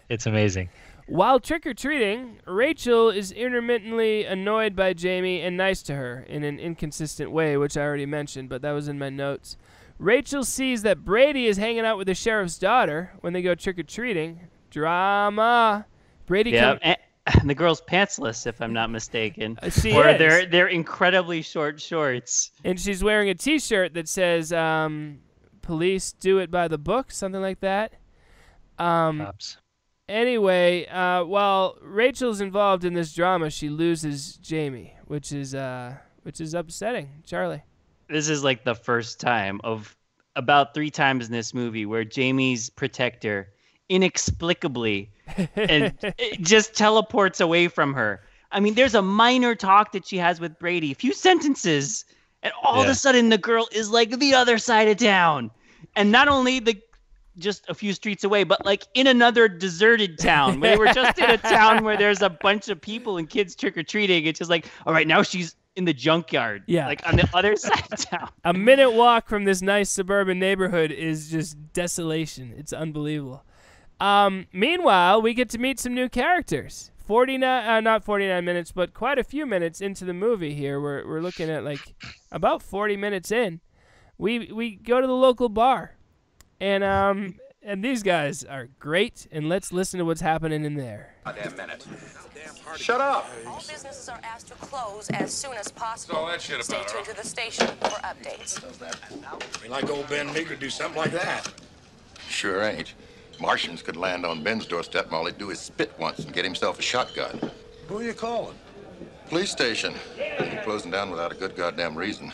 it's amazing. While trick-or-treating, Rachel is intermittently annoyed by Jamie and nice to her in an inconsistent way, which I already mentioned, but that was in my notes. Rachel sees that Brady is hanging out with the sheriff's daughter when they go trick-or-treating. Drama. Brady. Yeah, and, and the girl's pantsless, if I'm not mistaken. She or is. they're they're incredibly short shorts. And she's wearing a T-shirt that says um, "Police do it by the book," something like that. Um, Cops. Anyway, uh, while Rachel's involved in this drama, she loses Jamie, which is uh, which is upsetting. Charlie. This is like the first time of about three times in this movie where Jamie's protector inexplicably and it just teleports away from her. I mean, there's a minor talk that she has with Brady, a few sentences, and all yeah. of a sudden the girl is like the other side of town. And not only the just a few streets away, but like in another deserted town. We were just in a town where there's a bunch of people and kids trick-or-treating. It's just like, all right, now she's in the junkyard, yeah, like on the other side of town. A minute walk from this nice suburban neighborhood is just desolation. It's unbelievable. Um, meanwhile, we get to meet some new characters. forty-nine, uh, not forty-nine minutes, but quite a few minutes into the movie here. We're, we're looking at like about forty minutes in. We, we go to the local bar. And um, and these guys are great, and let's listen to what's happening in there. A damn minute. Shut up. All businesses are asked to close as soon as possible. All that shit about Stay her. tuned to the station for updates. We like old Ben Meeker do something like that. Sure ain't. Martians could land on Ben's doorstep, and all he'd do is spit once and get himself a shotgun. Who are you calling? Police station. They're closing down without a good goddamn reason.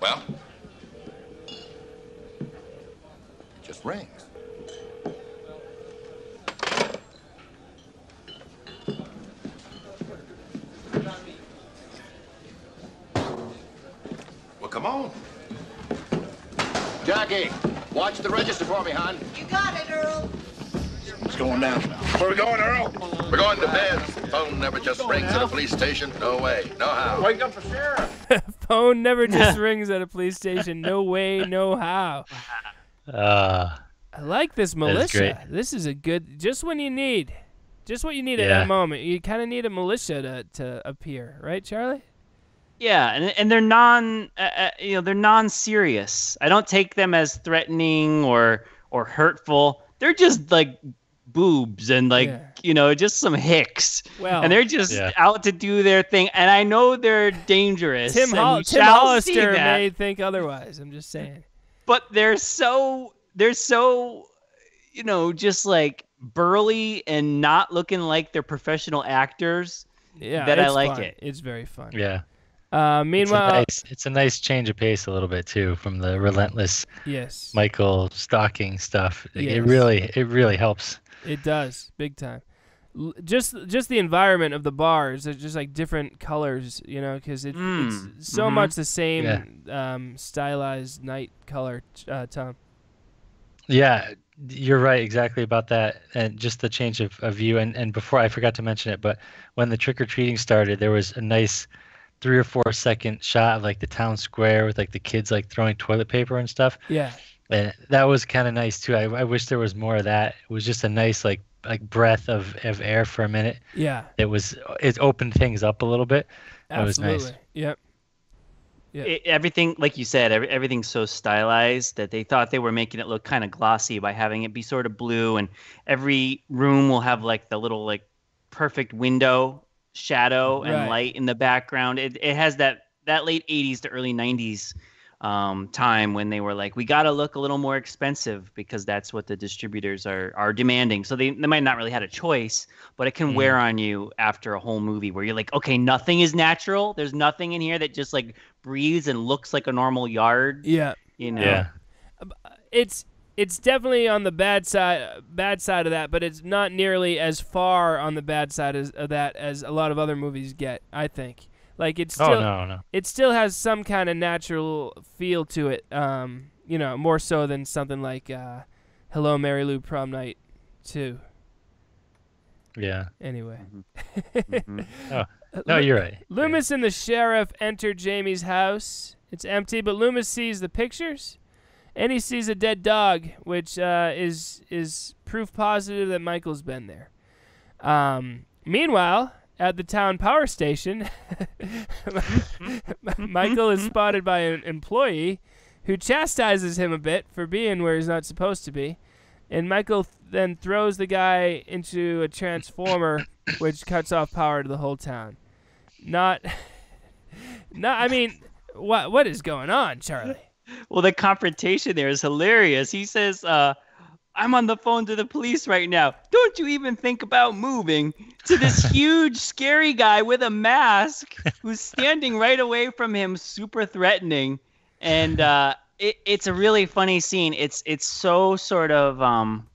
Well? Just rings. Well, come on. Jackie, watch the register for me, hon. You got it, Earl. It's going down. Where are we going, Earl? We're going to bed. Phone never just rings at a police station. No way, no how. Wake up for sheriff. Phone never just rings at a police station. No way, no how. Uh, I like this militia. This is a good, just when you need, just what you need yeah. at that moment. You kind of need a militia to, to appear, right, Charlie? Yeah, and and they're non, uh, you know, they're non-serious. I don't take them as threatening or or hurtful. They're just like boobs and like yeah. you know, just some hicks. Well, and they're just yeah. out to do their thing. And I know they're dangerous. Tim, Hol Tim Hollister may think otherwise. I'm just saying. But they're so, they're so, you know, just like burly and not looking like they're professional actors. Yeah, that I like fun. it. It's very fun. Yeah. Uh, meanwhile, it's a, nice, it's a nice change of pace a little bit too from the relentless yes Michael stalking stuff. Yes. It really, it really helps. It does big time. L just, just the environment of the bars. There's just like different colors, you know, because it, mm. it's so mm-hmm. much the same. Yeah. Um, stylized night color, uh, Tom. Yeah, you're right exactly about that, and just the change of, of view. And and before I forgot to mention it, but when the trick or treating started, there was a nice three or four second shot of like the town square with like the kids like throwing toilet paper and stuff. Yeah, and that was kind of nice too. I, I wish there was more of that. It was just a nice like like breath of, of air for a minute. Yeah, it was it opened things up a little bit. Absolutely. It was nice. Yep. Yep. It, everything, like you said, every, everything's so stylized that they thought they were making it look kind of glossy by having it be sort of blue, and every room will have like the little like perfect window shadow and right. light in the background. It it has that that late eighties to early nineties um, time when they were like, we got to look a little more expensive because that's what the distributors are are demanding. So they they might not really had a choice, but it can mm. wear on you after a whole movie where you're like, okay, nothing is natural. There's nothing in here that just like breathes and looks like a normal yard. Yeah, you know, yeah. it's. It's definitely on the bad side, bad side of that, but it's not nearly as far on the bad side as, of that as a lot of other movies get. I think, like it's still, oh, no, no. it still has some kind of natural feel to it. Um, you know, more so than something like uh, "Hello, Mary Lou, Prom Night" two. Yeah. Anyway. Mm-hmm. mm-hmm. Oh. No, you're right. Loomis and the sheriff enter Jamie's house. It's empty, but Loomis sees the pictures. And he sees a dead dog, which uh, is is proof positive that Michael's been there. Um, meanwhile, at the town power station, Michael is spotted by an employee who chastises him a bit for being where he's not supposed to be. And Michael th then throws the guy into a transformer, which cuts off power to the whole town. Not, not. I mean, what what is going on, Charlie? Well, the confrontation there is hilarious. He says, uh, I'm on the phone to the police right now. Don't you even think about moving, to this huge, scary guy with a mask who's standing right away from him, super threatening. And uh, it, it's a really funny scene. It's it's so sort of um,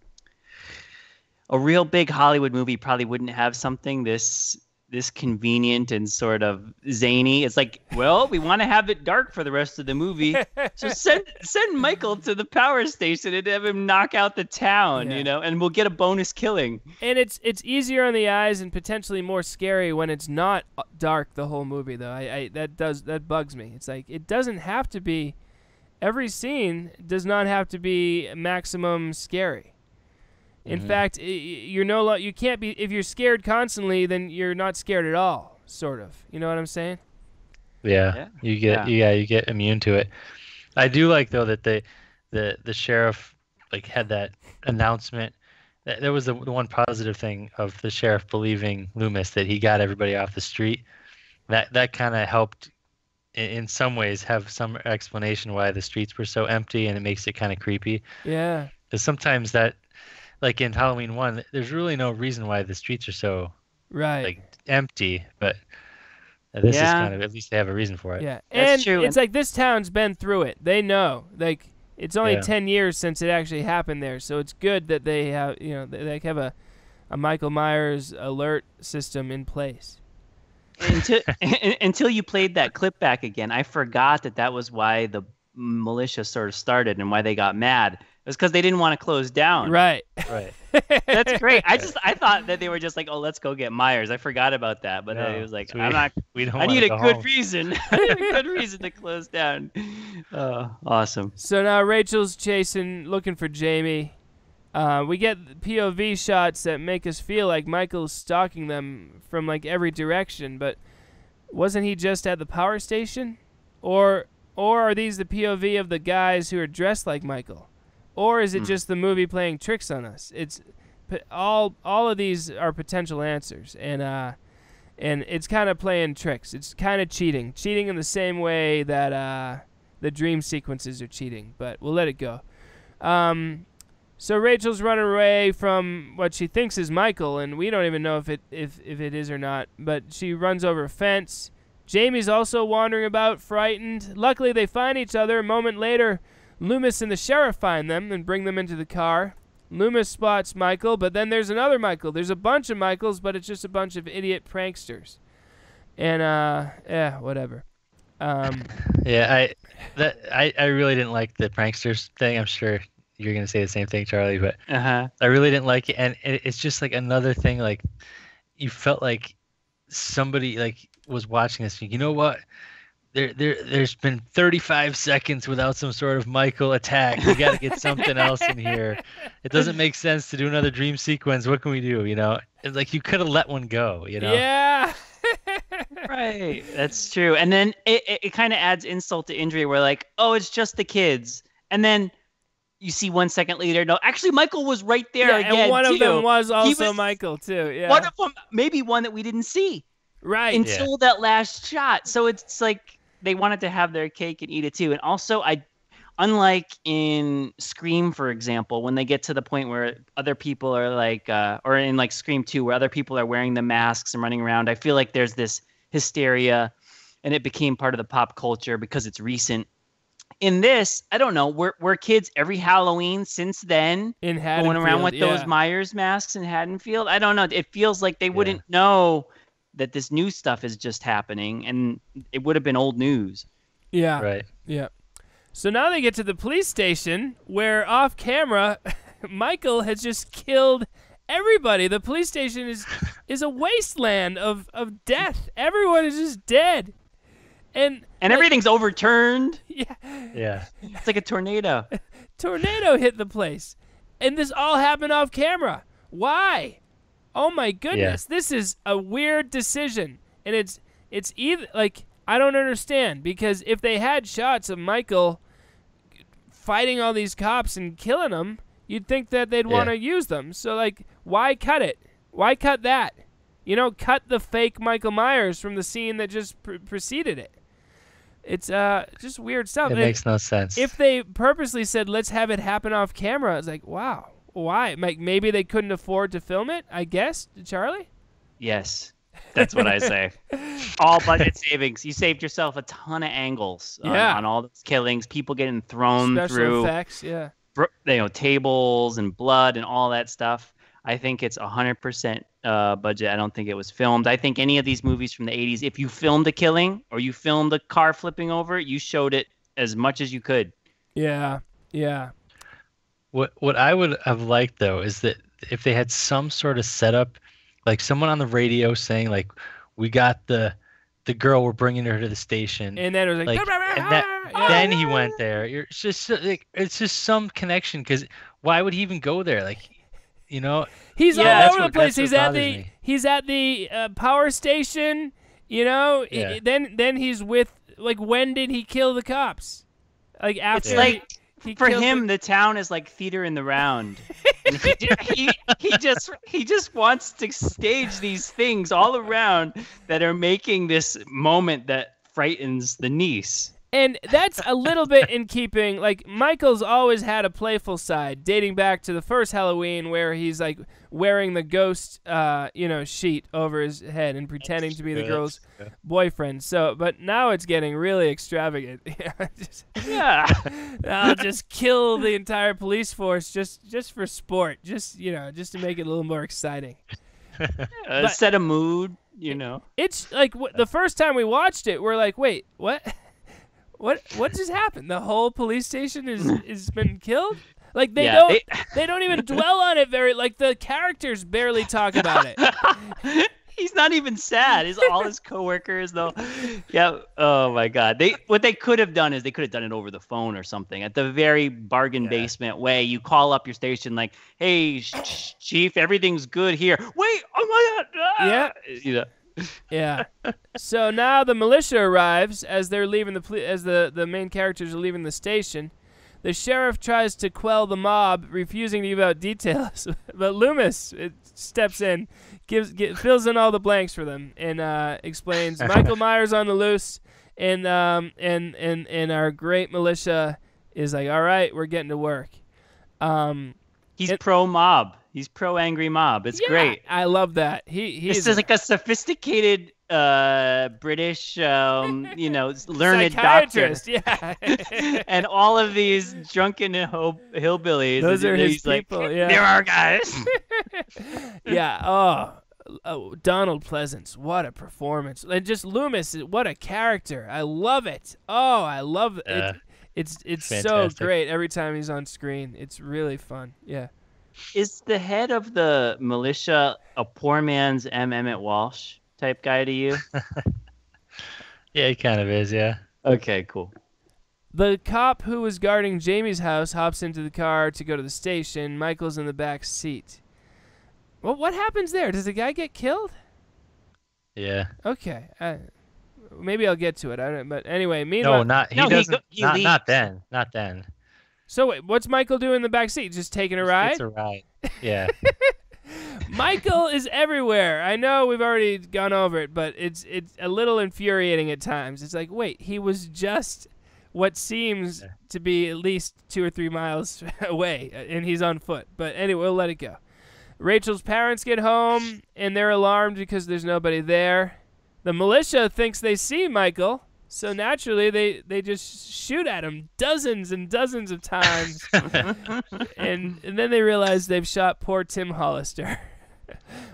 a real big Hollywood movie probably wouldn't have something this this convenient and sort of zany. It's like, well, we want to have it dark for the rest of the movie, so send send Michael to the power station and have him knock out the town, yeah. you know, and we'll get a bonus killing. And it's it's easier on the eyes and potentially more scary when it's not dark the whole movie, though. I, I that does that bugs me. It's like it doesn't have to be. Every scene does not have to be maximum scary. In mm-hmm. fact, you're no lo- you can't be if you're scared constantly, then you're not scared at all, sort of. You know what I'm saying? Yeah. yeah. You get yeah. yeah, you get immune to it. I do like though that they the the sheriff like had that announcement. There was the, the one positive thing of the sheriff believing Loomis that he got everybody off the street. That that kind of helped in some ways have some explanation why the streets were so empty, and it makes it kind of creepy. Yeah. Cuz sometimes that like in Halloween one, there's really no reason why the streets are so right like empty, but this yeah. is kind of at least they have a reason for it. Yeah, and that's true. It's like this town's been through it. They know. Like it's only yeah. ten years since it actually happened there, so it's good that they have you know they, they have a, a Michael Myers alert system in place. Until until you played that clip back again, I forgot that that was why the militia sort of started and why they got mad. It was because they didn't want to close down. Right. Right. That's great. I just I thought that they were just like, oh, let's go get Myers. I forgot about that. But no, then it was like, sweet. I'm not. We don't I need a good home. reason. I need a good reason to close down. Oh, awesome. So now Rachel's chasing, looking for Jamie. Uh, we get P O V shots that make us feel like Michael's stalking them from like every direction, but wasn't he just at the power station? Or or are these the P O V of the guys who are dressed like Michael? Or is it hmm. just the movie playing tricks on us? It's all all of these are potential answers, and uh, and it's kind of playing tricks. It's kind of cheating, cheating in the same way that uh, the dream sequences are cheating. But we'll let it go. Um, So Rachel's running away from what she thinks is Michael, and we don't even know if it if, if it is or not, but she runs over a fence. Jamie's also wandering about, frightened. Luckily, they find each other. A moment later, Loomis and the sheriff find them and bring them into the car. Loomis spots Michael, but then there's another Michael. There's a bunch of Michaels, but it's just a bunch of idiot pranksters. And, uh, yeah, whatever. Um, yeah, I, that, I, I really didn't like the pranksters thing, I'm sure. You're gonna say the same thing, Charlie, but uh-huh. I really didn't like it, and it, it's just like another thing. Like you felt like somebody like was watching this. You know what? There, there, there's been thirty-five seconds without some sort of Michael attack. We gotta get something else in here. It doesn't make sense to do another dream sequence. What can we do? You know, it's like you could have let one go. You know? Yeah. Right. That's true. And then it it, it kind of adds insult to injury. We're like, oh, it's just the kids, and then. You see one second later, no, actually, Michael was right there yeah, again, and one too. of them was also was, Michael, too. Yeah. One of them, maybe one that we didn't see. Right. Until yeah. that last shot. So it's like they wanted to have their cake and eat it, too. And also, I, unlike in Scream, for example, when they get to the point where other people are like, uh, or in like Scream two, where other people are wearing the masks and running around, I feel like there's this hysteria, and it became part of the pop culture because it's recent. In this, I don't know, we're, we're kids every Halloween since then in going around with yeah. those Myers masks in Haddonfield. I don't know. It feels like they yeah. wouldn't know that this new stuff is just happening, and it would have been old news. Yeah. Right. Yeah. So now they get to the police station where off camera, Michael has just killed everybody. The police station is is a wasteland of, of death. Everyone is just dead. And and like, everything's overturned. Yeah. Yeah. It's like a tornado. Tornado hit the place. And this all happened off camera. Why? Oh my goodness. Yeah. This is a weird decision. And it's it's either like I don't understand, because if they had shots of Michael fighting all these cops and killing them, you'd think that they'd yeah. want to use them. So like why cut it? Why cut that? You know, cut the fake Michael Myers from the scene that just pr- preceded it. It's uh just weird stuff. It and makes it, no sense. If they purposely said, let's have it happen off camera, it's like, wow, why? Like, maybe they couldn't afford to film it, I guess, Charlie? Yes, that's what I say. All budget savings. You saved yourself a ton of angles um, yeah. on all those killings, people getting thrown Special through. Effects, yeah. You know, tables and blood and all that stuff. I think it's one hundred percent uh, budget. I don't think it was filmed. I think any of these movies from the eighties, if you filmed a killing or you filmed a car flipping over, you showed it as much as you could. Yeah, yeah. What what I would have liked, though, is that if they had some sort of setup, like someone on the radio saying, like, we got the the girl, we're bringing her to the station. And then it was like, like and that, yeah. Then he went there. It's just, like, it's just some connection, because why would he even go there? Like, you know, he's yeah, all over the place. He's at the me. he's at the uh, power station. You know, yeah. it, then then he's with, like, when did he kill the cops? Like after. It's like, he, He For him, the... the town is like theater in the round. And he, he, he just he just wants to stage these things all around that are making this moment that frightens the niece. And that's a little bit in keeping. Like, Michael's always had a playful side, dating back to the first Halloween, where he's like wearing the ghost, uh, you know, sheet over his head and pretending that's to be good. the girl's yeah. boyfriend. So, but now it's getting really extravagant. just, yeah, I'll just kill the entire police force just just for sport, just you know, just to make it a little more exciting. Uh, set a mood, you know. It's like w the first time we watched it, we're like, wait, what? What what just happened? The whole police station is is been killed? Like they yeah, don't they... they don't even dwell on it very. Like the characters barely talk about it. He's not even sad. He's all his coworkers though. Yeah. Oh my God. They what they could have done is they could have done it over the phone or something. At the very bargain yeah. basement way, you call up your station like, "Hey, sh sh chief, everything's good here." Wait. Oh my God. Ah! Yeah. You know. Yeah. So now the militia arrives as they're leaving the poli as the the main characters are leaving the station. The sheriff tries to quell the mob, refusing to give out details, but Loomis it steps in, gives get, fills in all the blanks for them, and uh, explains Michael Myers on the loose, and um and and and our great militia is like, all right, we're getting to work. Um, he's pro mob. He's pro-angry mob. It's yeah, great. I love that. He he's This is like a sophisticated uh, British, um, you know, learned doctor. Yeah. And all of these drunken hillbillies. Those are his people. Like, yeah. They're our guys. Yeah. Oh. Oh, Donald Pleasence, what a performance! And just Loomis, what a character. I love it. Oh, I love it. Uh, it's it's fantastic. So great every time he's on screen. It's really fun. Yeah. Is the head of the militia a poor man's M. Emmett Walsh type guy to you? Yeah, he kind of is, yeah. Okay, cool. The cop who was guarding Jamie's house hops into the car to go to the station. Michael's in the back seat. Well, what happens there? Does the guy get killed? Yeah. Okay. I, maybe I'll get to it. I don't, but anyway, meanwhile... No, not, he no, doesn't, he, he not, not then. Not then. So wait, what's Michael doing in the back seat? Just taking a ride? It's a ride. Yeah. Michael is everywhere. I know we've already gone over it, but it's it's a little infuriating at times. It's like, wait, he was just what seems to be at least two or three miles away, and he's on foot. But anyway, we'll let it go. Rachel's parents get home, and they're alarmed because there's nobody there. The militia thinks they see Michael. So naturally, they, they just shoot at him dozens and dozens of times. and, and then they realize they've shot poor Tim Hollister.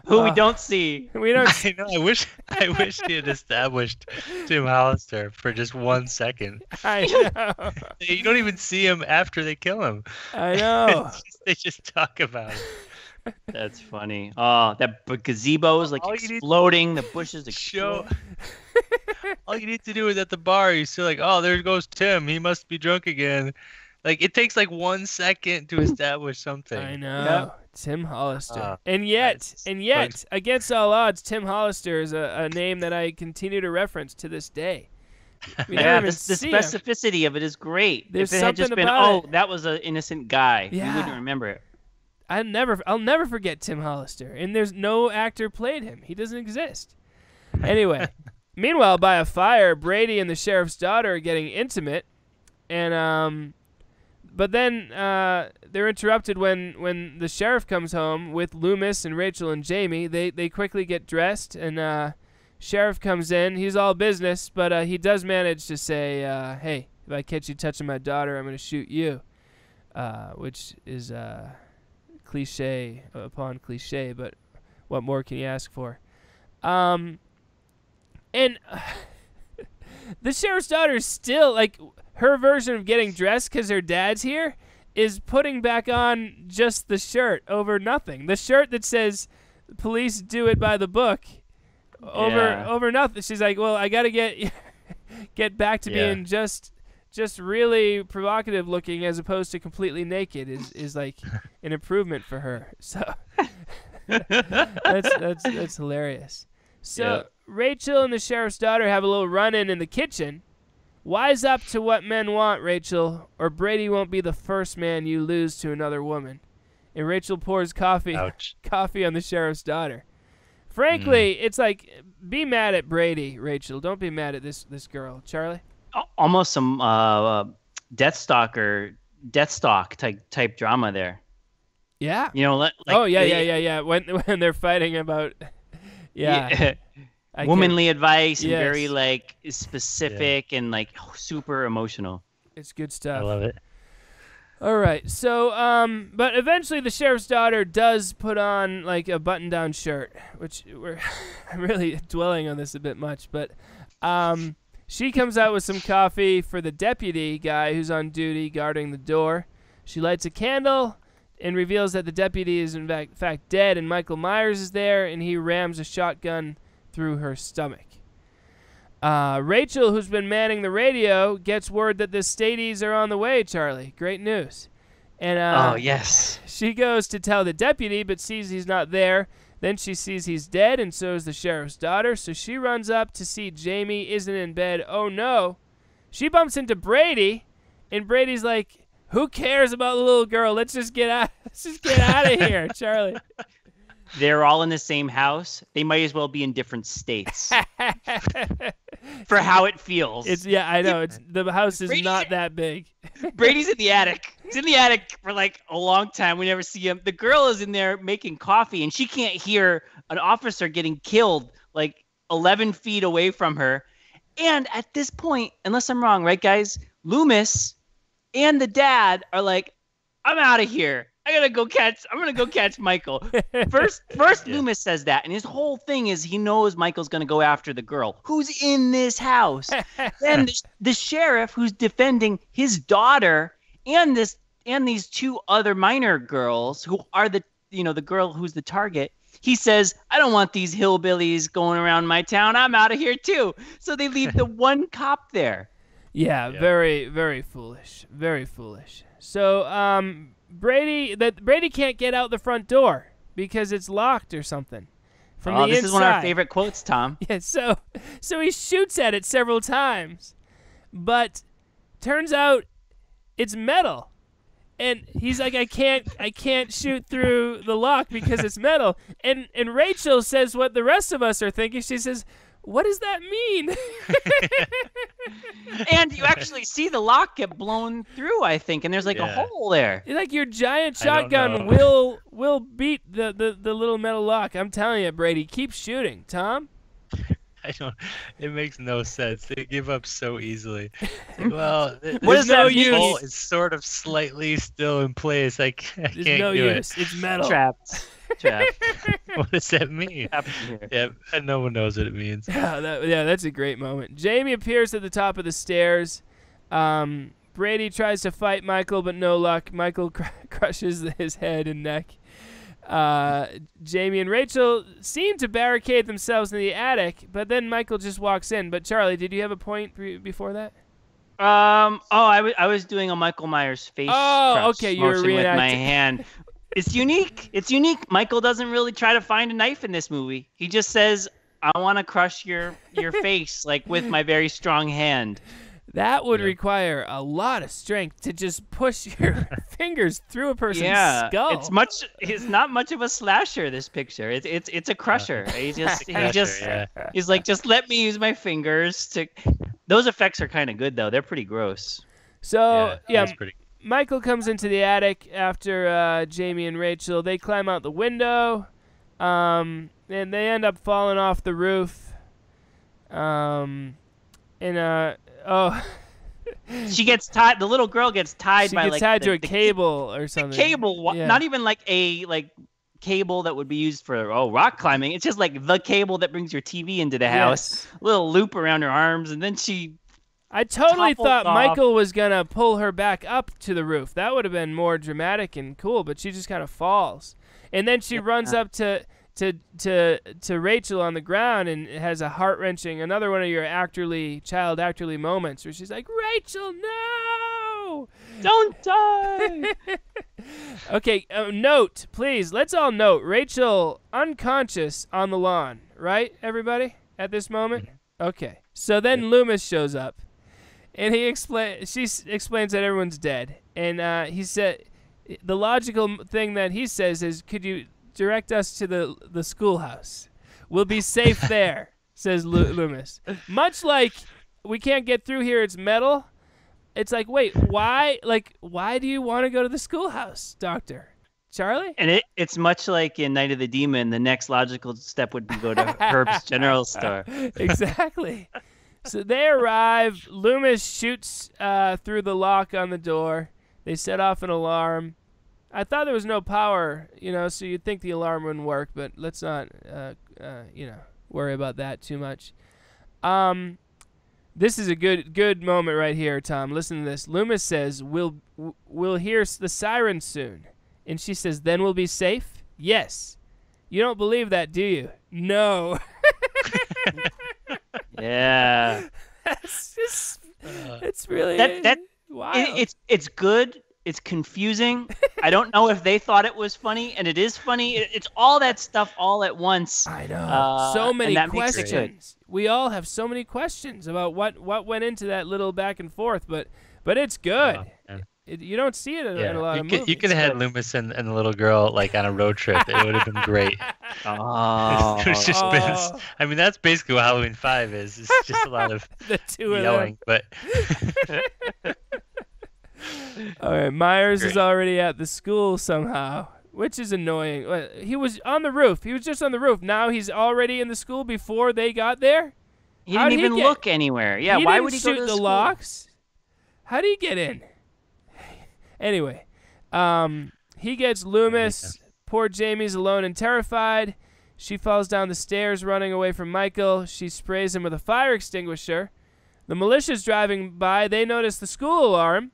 Who uh, we don't see. We don't see. I know, I wish, I wish he had established Tim Hollister for just one second. I know. You don't even see him after they kill him. I know. Just, they just talk about it. That's funny. Oh, that gazebo is like all exploding. The bushes explode. Show. All you need to do is at the bar, you see like, oh, there goes Tim. He must be drunk again. Like it takes like one second to establish something. I know. Yeah. Tim Hollister. Uh, and yet, and yet, like, against all odds, Tim Hollister is a, a name that I continue to reference to this day. Yeah, the, the specificity him. of it is great. There's if it had just been, oh, it. that was an innocent guy. Yeah. You wouldn't remember it. I never, I'll never forget Tim Hollister, and there's no actor played him. He doesn't exist. Anyway, meanwhile, by a fire, Brady and the sheriff's daughter are getting intimate, and um, but then uh, they're interrupted when when the sheriff comes home with Loomis and Rachel and Jamie. They they quickly get dressed, and uh, sheriff comes in. He's all business, but uh, he does manage to say, uh, "Hey, if I catch you touching my daughter, I'm gonna shoot you," uh, which is. Uh, Cliche upon cliche, but What more can you ask for? Um, and uh, the sheriff's daughter is still, like, her version of getting dressed because her dad's here is putting back on just the shirt over nothing. The shirt that says, police do it by the book, over yeah. over nothing. She's like, well, I got to get get back to yeah. being just... just really provocative looking as opposed to completely naked is, is like an improvement for her. So that's, that's, that's hilarious. So yep. Rachel and the sheriff's daughter have a little run-in in the kitchen. Wise up to what men want, Rachel, or Brady won't be the first man you lose to another woman. And Rachel pours coffee, Ouch. coffee on the sheriff's daughter. Frankly, mm. it's like, be mad at Brady, Rachel. Don't be mad at this, this girl. Charlie? Almost some uh, Deathstalker, Deathstalk type type drama there. Yeah. You know, like, oh yeah, they, yeah, yeah, yeah. When when they're fighting about, yeah, yeah. womanly can't... advice yes. and very like specific yeah. and like super emotional. It's good stuff. I love it. All right, so um, but eventually the sheriff's daughter does put on like a button-down shirt, which we're I'm really dwelling on this a bit much, but um. She comes out with some coffee for the deputy guy who's on duty guarding the door. She lights a candle and reveals that the deputy is in fact dead and Michael Myers is there, and he rams a shotgun through her stomach. Uh, Rachel, who's been manning the radio, gets word that the Stadies are on the way, Charlie. Great news. And uh, oh, yes. She goes to tell the deputy but sees he's not there. Then she sees he's dead, and so is the sheriff's daughter, so she runs up to see Jamie isn't in bed. Oh, no. She bumps into Brady, and Brady's like, who cares about the little girl? Let's just get out, Let's just get out of here, Charlie. They're all in the same house. They might as well be in different states for how it feels. It's, yeah, I know. It's, the house is Brady's not that big. Brady's in the attic. He's in the attic for like a long time. We never see him. The girl is in there making coffee, and she can't hear an officer getting killed like eleven feet away from her. And at this point, unless I'm wrong, right, guys? Loomis and the dad are like, I'm out of here. I gotta go catch. I'm gonna go catch Michael. First, first yeah. Loomis says that, and his whole thing is he knows Michael's gonna go after the girl who's in this house. Then the, the sheriff who's defending his daughter and this and these two other minor girls who are the you know the girl who's the target. He says, I don't want these hillbillies going around my town. I'm out of here too. So they leave the one cop there. Yeah, yeah. very, very foolish. Very foolish. So, um. Brady that Brady can't get out the front door because it's locked or something from oh, the this inside. This is one of our favorite quotes, Tom. yeah, so so he shoots at it several times, but turns out it's metal, and he's like, I can't I can't shoot through the lock because it's metal. And and Rachel says what the rest of us are thinking. She says, what does that mean? And you actually see the lock get blown through, I think, and there's like yeah. a hole there. Like your giant shotgun will will beat the, the, the little metal lock. I'm telling you, Brady, keep shooting. Tom? I don't. It makes no sense. They give up so easily. Like, well, th what is no use? Hole is sort of slightly still in place. I, I can't no do use. it. It's metal. Trapped. Trapped. What does that mean? Yeah, no one knows what it means. Yeah, that, yeah, that's a great moment. Jamie appears at the top of the stairs. Um, Brady tries to fight Michael, but no luck. Michael cr crushes his head and neck. Uh, Jamie and Rachel seem to barricade themselves in the attic, but then Michael just walks in. But Charlie, did you have a point before that? Um. Oh, I, I was doing a Michael Myers face. Oh, okay. You were reenacting with my hand. It's unique. It's unique. Michael doesn't really try to find a knife in this movie. He just says, "I want to crush your your face like with my very strong hand." That would yeah. require a lot of strength to just push your fingers through a person's yeah. skull. It's much. It's not much of a slasher. This picture. It's it's it's a crusher. Uh, he just he crusher, just yeah. he's like, just let me use my fingers to. Those effects are kind of good though. They're pretty gross. So yeah, yeah that's pretty. Michael comes into the attic after uh, Jamie and Rachel. They climb out the window, um, and they end up falling off the roof. Um, and uh. Oh, she gets tied. The little girl gets tied she by gets like tied the, to a the, cable or something. Cable, yeah. Not even like a like cable that would be used for oh rock climbing. It's just like the cable that brings your T V into the house. Yes. Little loop around her arms, and then she. I totally thought off. Michael was gonna pull her back up to the roof. That would have been more dramatic and cool, but she just kind of falls, and then she yeah. runs up to to to to Rachel on the ground and has a heart wrenching another one of your actorly child actorly moments where she's like, Rachel, no, don't die. Okay, uh, note, please. Let's all note Rachel unconscious on the lawn, right, everybody, at this moment? Okay. So then Loomis shows up, and he explain she s explains that everyone's dead, and uh, he said the logical thing that he says is, "Could you direct us to the the schoolhouse? We'll be safe there," says Lo Loomis. Much like we can't get through here, it's metal. It's like, wait, why? Like, why do you want to go to the schoolhouse, Doctor Charlie? And it, it's much like in Night of the Demon. The next logical step would be go to Herb's General Store. Exactly. So they arrive. Loomis shoots uh, through the lock on the door. They set off an alarm. I thought there was no power, you know, so you'd think the alarm wouldn't work, but let's not, uh, uh, you know, worry about that too much. Um, this is a good good moment right here, Tom. Listen to this. Loomis says, we'll, we'll hear the siren soon. And she says, then we'll be safe? Yes. You don't believe that, do you? No. Yeah. That's just, it's really that, that, wild. It, it's, it's good. It's confusing. I don't know if they thought it was funny, and it is funny. It, it's all that stuff all at once. I know. Uh, so many questions. We all have so many questions about what, what went into that little back and forth, but, but it's good. Oh, yeah. It, you don't see it in, yeah. in a lot you of could, movies. You could have had Loomis and, and the little girl like on a road trip. It would have been great. Oh, it's just oh. been, I mean, that's basically what Halloween five is. It's just a lot of the two yelling. Of them. But all right, Myers great. is already at the school somehow, which is annoying. He was on the roof. He was just on the roof. Now he's already in the school before they got there. He didn't How'd even he look anywhere. Yeah, he why didn't would he shoot go to the, the locks? How do you get in? Anyway, um, he gets Loomis. Yeah. Poor Jamie's alone and terrified. She falls down the stairs running away from Michael. She sprays him with a fire extinguisher. The militia's driving by. They notice the school alarm.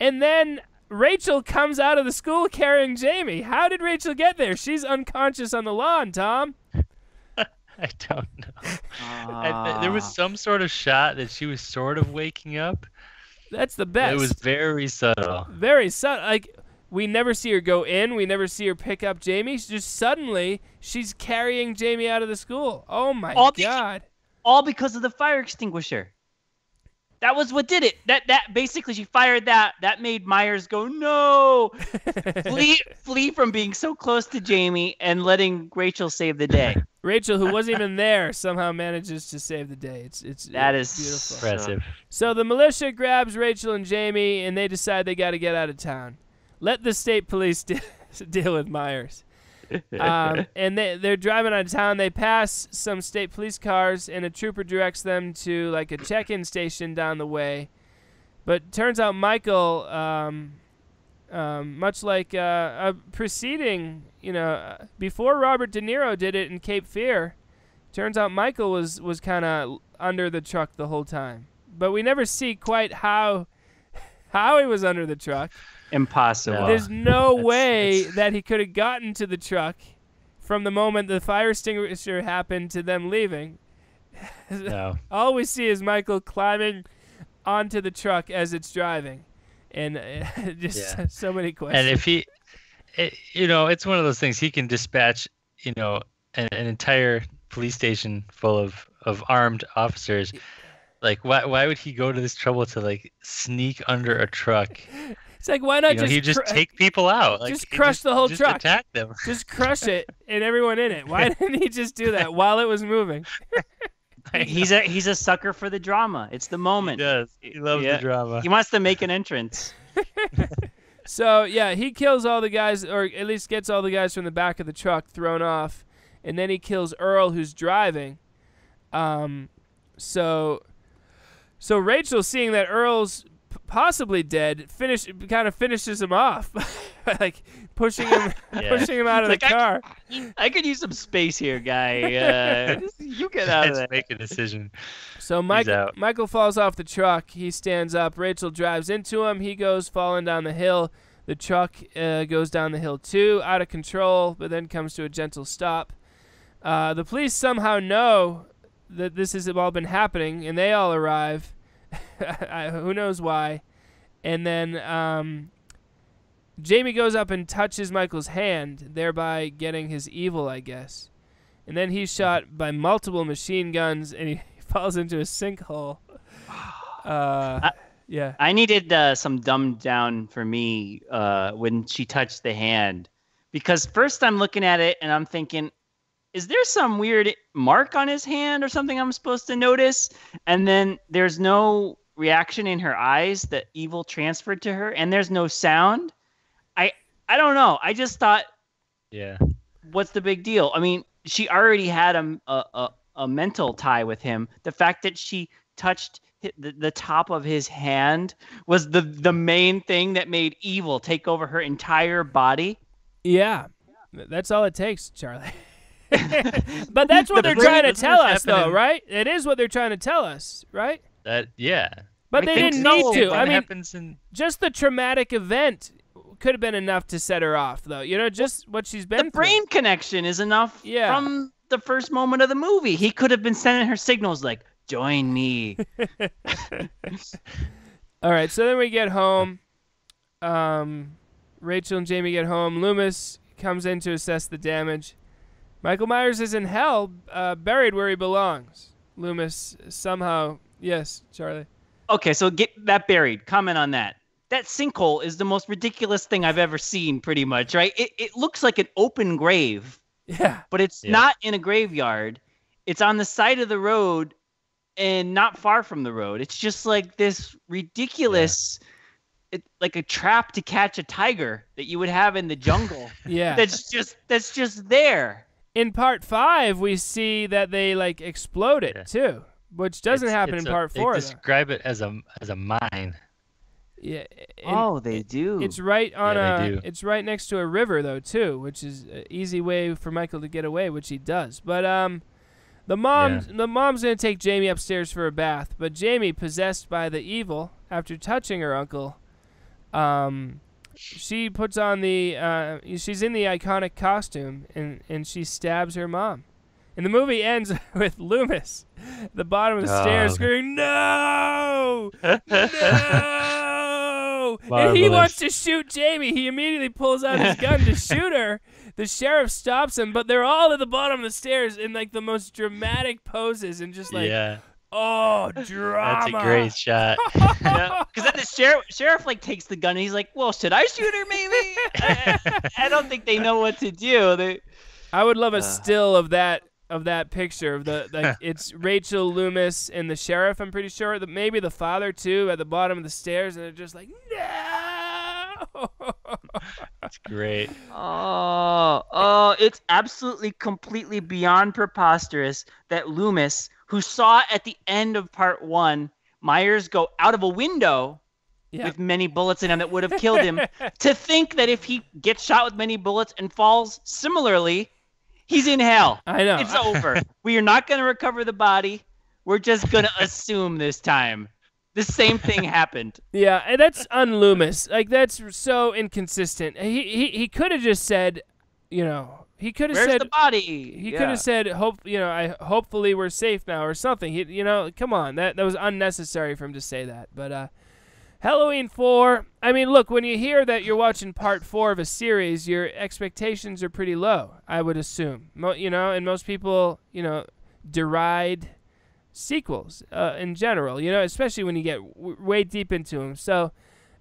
And then Rachel comes out of the school carrying Jamie. How did Rachel get there? She's unconscious on the lawn, Tom. I don't know. I th there was some sort of shot that she was sort of waking up. That's the best. It was very subtle. Very subtle. Like, we never see her go in. We never see her pick up Jamie. She's just suddenly, she's carrying Jamie out of the school. Oh, my all God. Be all because of the fire extinguisher. That was what did it. That that basically, she fired that. That made Myers go, no. flee, flee from being so close to Jamie and letting Rachel save the day. Rachel, who wasn't even there, somehow manages to save the day. It's it's that is beautiful. Impressive. So the militia grabs Rachel and Jamie, and they decide they got to get out of town. Let the state police de deal with Myers. Um, and they they're driving out of town. They pass some state police cars, and a trooper directs them to like a check-in station down the way. But turns out Michael, um, um, much like uh, a preceding. You know, before Robert De Niro did it in Cape Fear, turns out Michael was, was kind of under the truck the whole time. But we never see quite how how he was under the truck. Impossible. No. There's no that's, way that's... that he could have gotten to the truck from the moment the fire extinguisher happened to them leaving. No. All we see is Michael climbing onto the truck as it's driving. And uh, just yeah. so many questions. And if he... It, you know, it's one of those things. He can dispatch, you know, an, an entire police station full of, of armed officers. Like, why why would he go to this trouble to like sneak under a truck? It's like, why not you know, just he just take people out? Like, just crush just, the whole just truck. Attack them. Just crush it and everyone in it. Why didn't he just do that while it was moving? He's a he's a sucker for the drama. It's the moment. He does. He loves yeah. the drama. He wants to make an entrance. So, yeah, he kills all the guys, or at least gets all the guys from the back of the truck thrown off, and then he kills Earl, who's driving. Um, so, so Rachel, seeing that Earl's possibly dead, finish, kind of finishes him off by like pushing him, yeah. pushing him out of like, the car. I, I could use some space here, guy. Uh, you get out of there. Make a decision. So Michael, Michael falls off the truck. He stands up. Rachel drives into him. He goes falling down the hill. The truck uh, goes down the hill too, out of control, but then comes to a gentle stop. Uh, the police somehow know that this has all been happening, and they all arrive. Who knows why? And then um, Jamie goes up and touches Michael's hand, thereby getting his evil, I guess. And then he's shot by multiple machine guns, and he falls into a sinkhole. Uh, I Yeah, I needed uh, some dumbed down for me uh, when she touched the hand, because first I'm looking at it and I'm thinking, is there some weird mark on his hand or something I'm supposed to notice? And then there's no reaction in her eyes that evil transferred to her, and there's no sound. I I don't know. I just thought, yeah, what's the big deal? I mean, she already had a a, a, a mental tie with him. The fact that she touched The, the top of his hand was the the main thing that made evil take over her entire body. Yeah, that's all it takes, Charlie. But that's what the they're trying to tell us, happening. though, right? It is what they're trying to tell us, right? That yeah. But I they didn't so. need to. I mean, in... just the traumatic event could have been enough to set her off, though. You know, just what she's been. The through. brain connection is enough. Yeah. From the first moment of the movie, he could have been sending her signals like, join me. All right, so then we get home. Um, Rachel and Jamie get home. Loomis comes in to assess the damage. Michael Myers is in hell, uh, buried where he belongs. Loomis somehow... Yes, Charlie. Okay, so get that buried. Comment on that. That sinkhole is the most ridiculous thing I've ever seen, pretty much, right? It, it looks like an open grave. Yeah. But it's yeah. not in a graveyard. It's on the side of the road, and not far from the road. It's just like this ridiculous, yeah. it, like a trap to catch a tiger that you would have in the jungle. yeah, that's just that's just there. In part five, we see that they like explode it yeah. too, which doesn't it's, happen it's in a, part four. They describe though. it as a as a mine. Yeah. It, oh, they do. It's right on yeah, a. It's right next to a river though too, which is an easy way for Michael to get away, which he does. But um. The mom's, yeah. the mom's going to take Jamie upstairs for a bath, but Jamie, possessed by the evil after touching her uncle, um, she puts on the, uh, she's in the iconic costume, and, and she stabs her mom. And the movie ends with Loomis at the bottom of the oh. stairs screaming, no! No! And he wants to shoot Jamie. He immediately pulls out his gun to shoot her. The sheriff stops him, but they're all at the bottom of the stairs in like the most dramatic poses and just like, yeah. oh, drama. That's a great shot. Because yeah. then the sheriff, sheriff like takes the gun and he's like, well, should I shoot her maybe? I, I don't think they know what to do. They... I would love a uh. still of that of that picture of the like it's Rachel, Loomis, and the sheriff. I'm pretty sure that maybe the father too at the bottom of the stairs, and they're just like, no. That's great. Oh, oh, it's absolutely completely beyond preposterous that Loomis, who saw at the end of part one, Myers go out of a window yeah. with many bullets in him that would have killed him, to think that if he gets shot with many bullets and falls similarly, he's in hell. I know. It's over. We are not going to recover the body. We're just going to assume this time. The same thing happened. Yeah, and that's un-Loomis. Like, that's so inconsistent. He he, he could have just said, you know, he could have said... Where's the body? He yeah. could have said, hope you know, I hopefully we're safe now or something. He, you know, come on. That that was unnecessary for him to say that. But uh, Halloween four, I mean, look, when you hear that you're watching part four of a series, your expectations are pretty low, I would assume. Mo you know, and most people, you know, deride... sequels uh, in general, you know, especially when you get w way deep into them. So,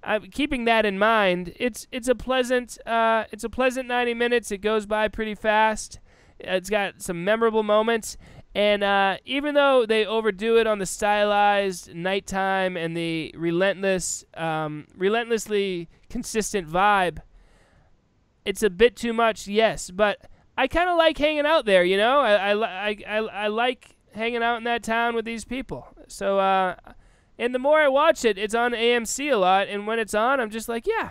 uh, keeping that in mind, it's it's a pleasant uh, it's a pleasant ninety minutes. It goes by pretty fast. It's got some memorable moments, and uh, even though they overdo it on the stylized nighttime and the relentless, um, relentlessly consistent vibe, it's a bit too much. Yes, but I kind of like hanging out there. You know, I I I, I, I like. hanging out in that town with these people. So, uh, and the more I watch it, it's on A M C a lot, and when it's on, I'm just like, yeah,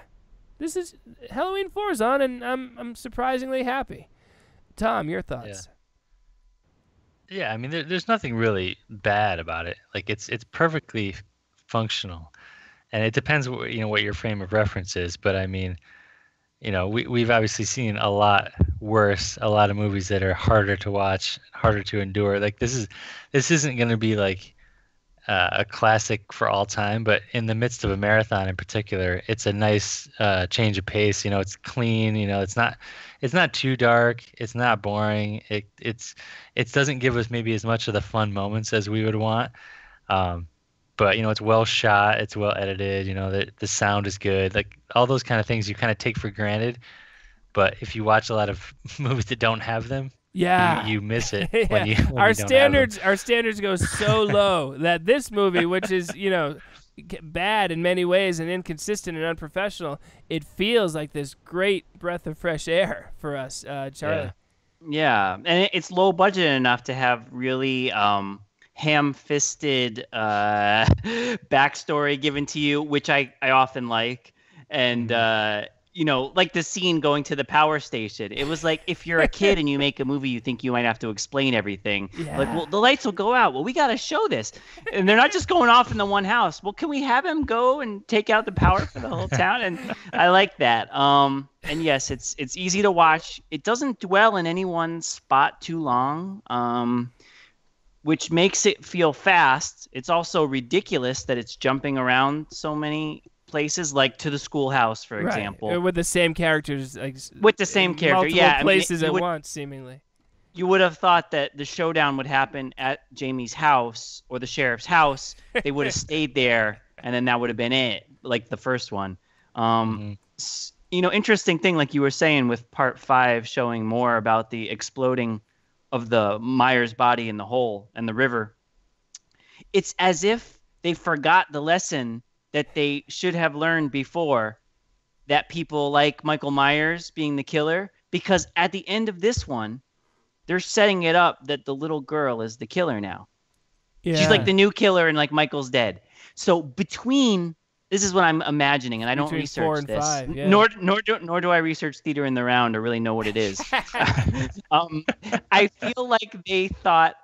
This is Halloween four is on, and I'm I'm surprisingly happy. Tom, your thoughts? Yeah, yeah I mean, there, there's nothing really bad about it. Like, it's it's perfectly functional, and it depends what, you know, what your frame of reference is. But I mean, you know, we we've obviously seen a lot worse, a lot of movies that are harder to watch, harder to endure. Like, this is this isn't going to be like uh, a classic for all time, but in the midst of a marathon in particular, it's a nice uh, change of pace. You know, it's clean. You know, it's not it's not too dark. It's not boring. It it's it doesn't give us maybe as much of the fun moments as we would want. Um, But, you know, it's well shot. It's well edited. You know, the, the sound is good. Like, all those kind of things you kind of take for granted. But if you watch a lot of movies that don't have them, yeah, you, you miss it. yeah. when you, when our you don't standards, have them. Our standards go so low that this movie, which is, you know, bad in many ways and inconsistent and unprofessional, it feels like this great breath of fresh air for us, uh, Charlie. Yeah. yeah. And it's low budget enough to have really... Um... ham-fisted uh, backstory given to you, which I, I often like. And, uh, you know, like the scene going to the power station. It was like, if you're a kid and you make a movie, you think you might have to explain everything. Yeah. Like, well, the lights will go out. Well, we got to show this. And they're not just going off in the one house. Well, can we have him go and take out the power for the whole town? And I like that. Um, and, yes, it's it's easy to watch. It doesn't dwell in any one spot too long. Um which makes it feel fast. It's also ridiculous that it's jumping around so many places, like to the schoolhouse, for right. example. With the same characters. Like, With the same character, yeah. places I mean, it, at would, once, seemingly. You would have thought that the showdown would happen at Jamie's house or the sheriff's house. They would have stayed there, and then that would have been it, like the first one. Um, mm-hmm. You know, interesting thing, like you were saying, with part five showing more about the exploding of the Myers body in the hole and the river. It's as if they forgot the lesson that they should have learned before, that people like Michael Myers being the killer, because at the end of this one, they're setting it up that the little girl is the killer now. Yeah. She's like the new killer and like Michael's dead. So between, this is what I'm imagining, and I don't between research four and this. Five, yeah. Nor nor do, nor do I research Theater in the Round or really know what it is. um, I feel like they thought,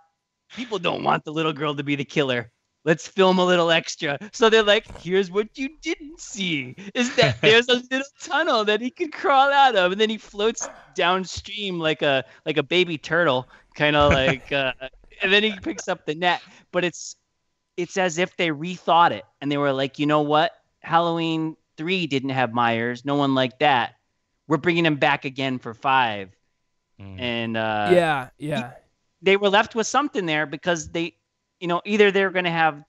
people don't want the little girl to be the killer. Let's film a little extra. So they're like, here's what you didn't see, is that there's a little tunnel that he could crawl out of, and then he floats downstream like a like a baby turtle, kind of like, uh, and then he picks up the net. But it's it's as if they rethought it, and they were like, you know what? Halloween three didn't have Myers. No one liked that. We're bringing him back again for five. Mm. And uh, yeah, yeah. They were left with something there, because they, you know, either they're going to have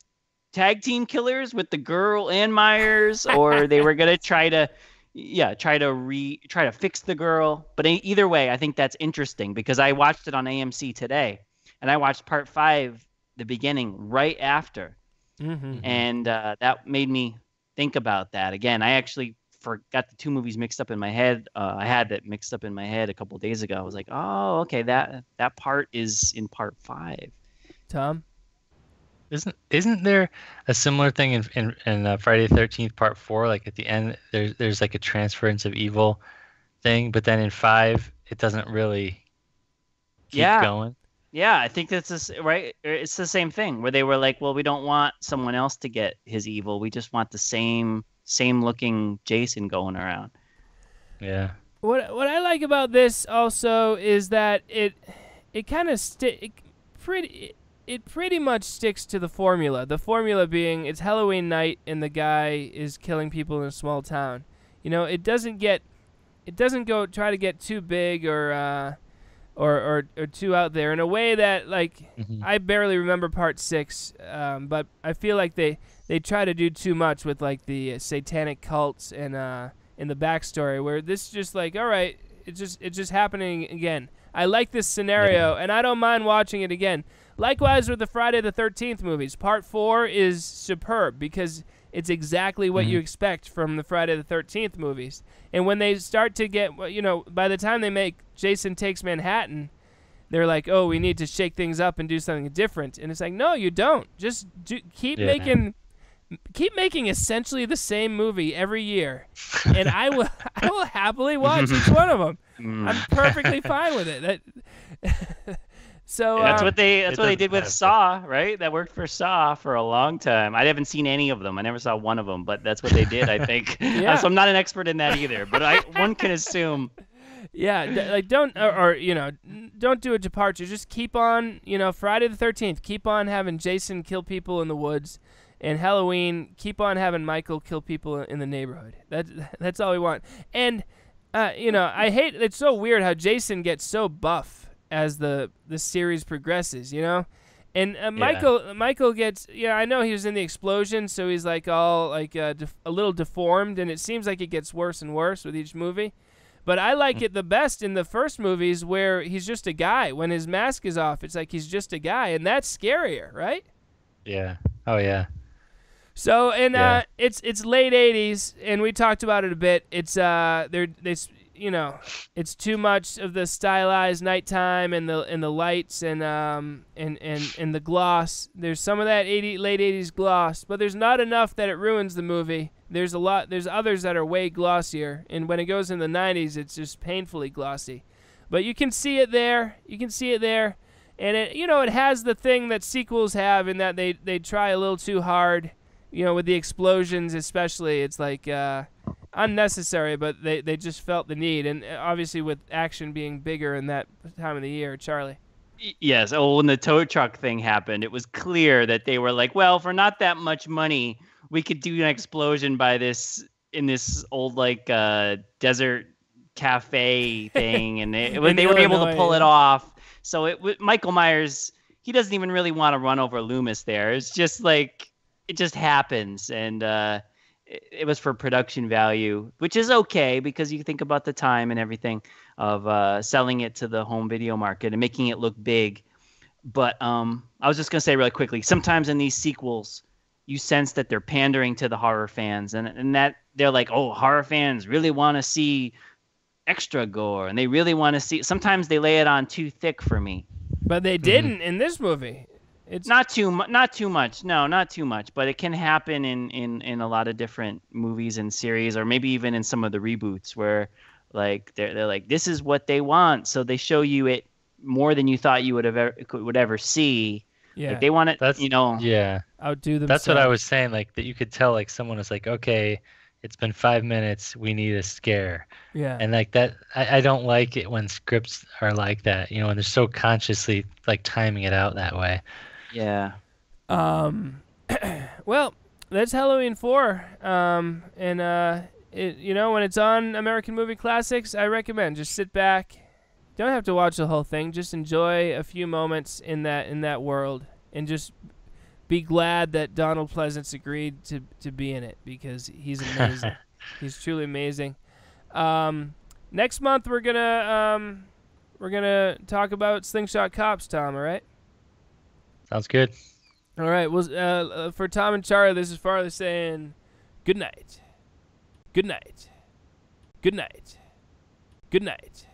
tag team killers with the girl and Myers, or they were going to try to, yeah, try to re try to fix the girl. But either way, I think that's interesting, because I watched it on A M C today, and I watched part five, the beginning, right after. Mm-hmm. And uh, that made me think about that again. I actually forgot the two movies mixed up in my head. Uh, I had that mixed up in my head a couple of days ago. I was like, oh, okay, that that part is in part five. Tom, isn't isn't there a similar thing in in, in uh, Friday the thirteenth part four? Like at the end, there's there's like a transference of evil thing, but then in five, it doesn't really keep yeah. going. Yeah, I think that's this, right. It's the same thing where they were like, "Well, we don't want someone else to get his evil. We just want the same, same looking Jason going around." Yeah. What What I like about this also is that it, it kind of sti- pretty, it pretty much sticks to the formula. The formula being it's Halloween night and the guy is killing people in a small town. You know, it doesn't get, it doesn't go try to get too big or. Uh, Or, or or two out there in a way that, like, mm-hmm. I barely remember part six, um, but I feel like they, they try to do too much with, like, the uh, satanic cults and uh in the backstory, where this just like, all right, it's just it's just happening again. I like this scenario, yeah. and I don't mind watching it again. Likewise with the Friday the thirteenth movies. Part four is superb because it's exactly what mm-hmm. you expect from the Friday the thirteenth movies. And when they start to get, you know, by the time they make Jason Takes Manhattan, they're like, oh, we need to shake things up and do something different. And it's like, no, you don't. Just do, keep yeah. making keep making essentially the same movie every year, and I will I will happily watch each one of them. Mm. I'm perfectly fine with it. That, so yeah, that's um, what they that's what they did with Saw, right? That worked for Saw for a long time. I haven't seen any of them. I never saw one of them, but that's what they did, I think. Yeah. Uh, so I'm not an expert in that either, but I one can assume. Yeah, d like don't or, or you know, don't do a departure. Just keep on, you know, Friday the thirteenth. Keep on having Jason kill people in the woods, and Halloween keep on having Michael kill people in the neighborhood. That's that's all we want. And uh, you know, I hate it's so weird how Jason gets so buff as the the series progresses. You know, and uh, Michael yeah. Michael gets yeah. I know he was in the explosion, so he's like all like uh, def a little deformed, and it seems like it gets worse and worse with each movie. But I like it the best in the first movies where he's just a guy. When his mask is off, it's like he's just a guy, and that's scarier, right? Yeah. Oh, yeah. So, and yeah. uh, it's it's late eighties, and we talked about it a bit. It's uh, they're it's you know, it's too much of the stylized nighttime and the and the lights and um and and and the gloss. There's some of that eighty late eighties gloss, but there's not enough that it ruins the movie. There's a lot. There's others that are way glossier, and when it goes in the nineties, it's just painfully glossy. But you can see it there. You can see it there, and it you know it has the thing that sequels have in that they they try a little too hard, you know, with the explosions especially. It's like uh, unnecessary, but they they just felt the need, and obviously with action being bigger in that time of the year, Charlie. Yes. Oh, when the tow truck thing happened, it was clear that they were like, well, for not that much money, we could do an explosion by this in this old like uh, desert cafe thing, and they, it, they were able to pull it off. So it Michael Myers, he doesn't even really want to run over Loomis there. It's just like it just happens, and uh, it, it was for production value, which is okay because you think about the time and everything of uh, selling it to the home video market and making it look big. But um, I was just gonna say really quickly, sometimes in these sequels, you sense that they're pandering to the horror fans, and and that they're like, oh, horror fans really want to see extra gore, and they really want to see. Sometimes they lay it on too thick for me. But they didn't mm-hmm. in this movie. It's not too much. Not too much. No, not too much. But it can happen in in in a lot of different movies and series, or maybe even in some of the reboots where, like, they're they're like, this is what they want, so they show you it more than you thought you would have ever could, would ever see. Yeah, like they want it. That's, you know. Yeah, outdo themselves. That's what I was saying. Like that, you could tell. Like someone was like, "Okay, it's been five minutes. We need a scare." Yeah, and like that, I, I don't like it when scripts are like that. You know, and they're so consciously like timing it out that way. Yeah. Um. Well, that's Halloween four. Um. And uh, it, you know, when it's on American Movie Classics, I recommend just sit back. Don't have to watch the whole thing. Just enjoy a few moments in that in that world, and just be glad that Donald Pleasence agreed to to be in it because he's amazing. He's truly amazing. Um, next month we're gonna um, we're gonna talk about Slingshot Cops, Tom. All right. Sounds good. All right. Well, uh, for Tom and Charlie, this is Farley saying, good night. Good night. Good night. Good night.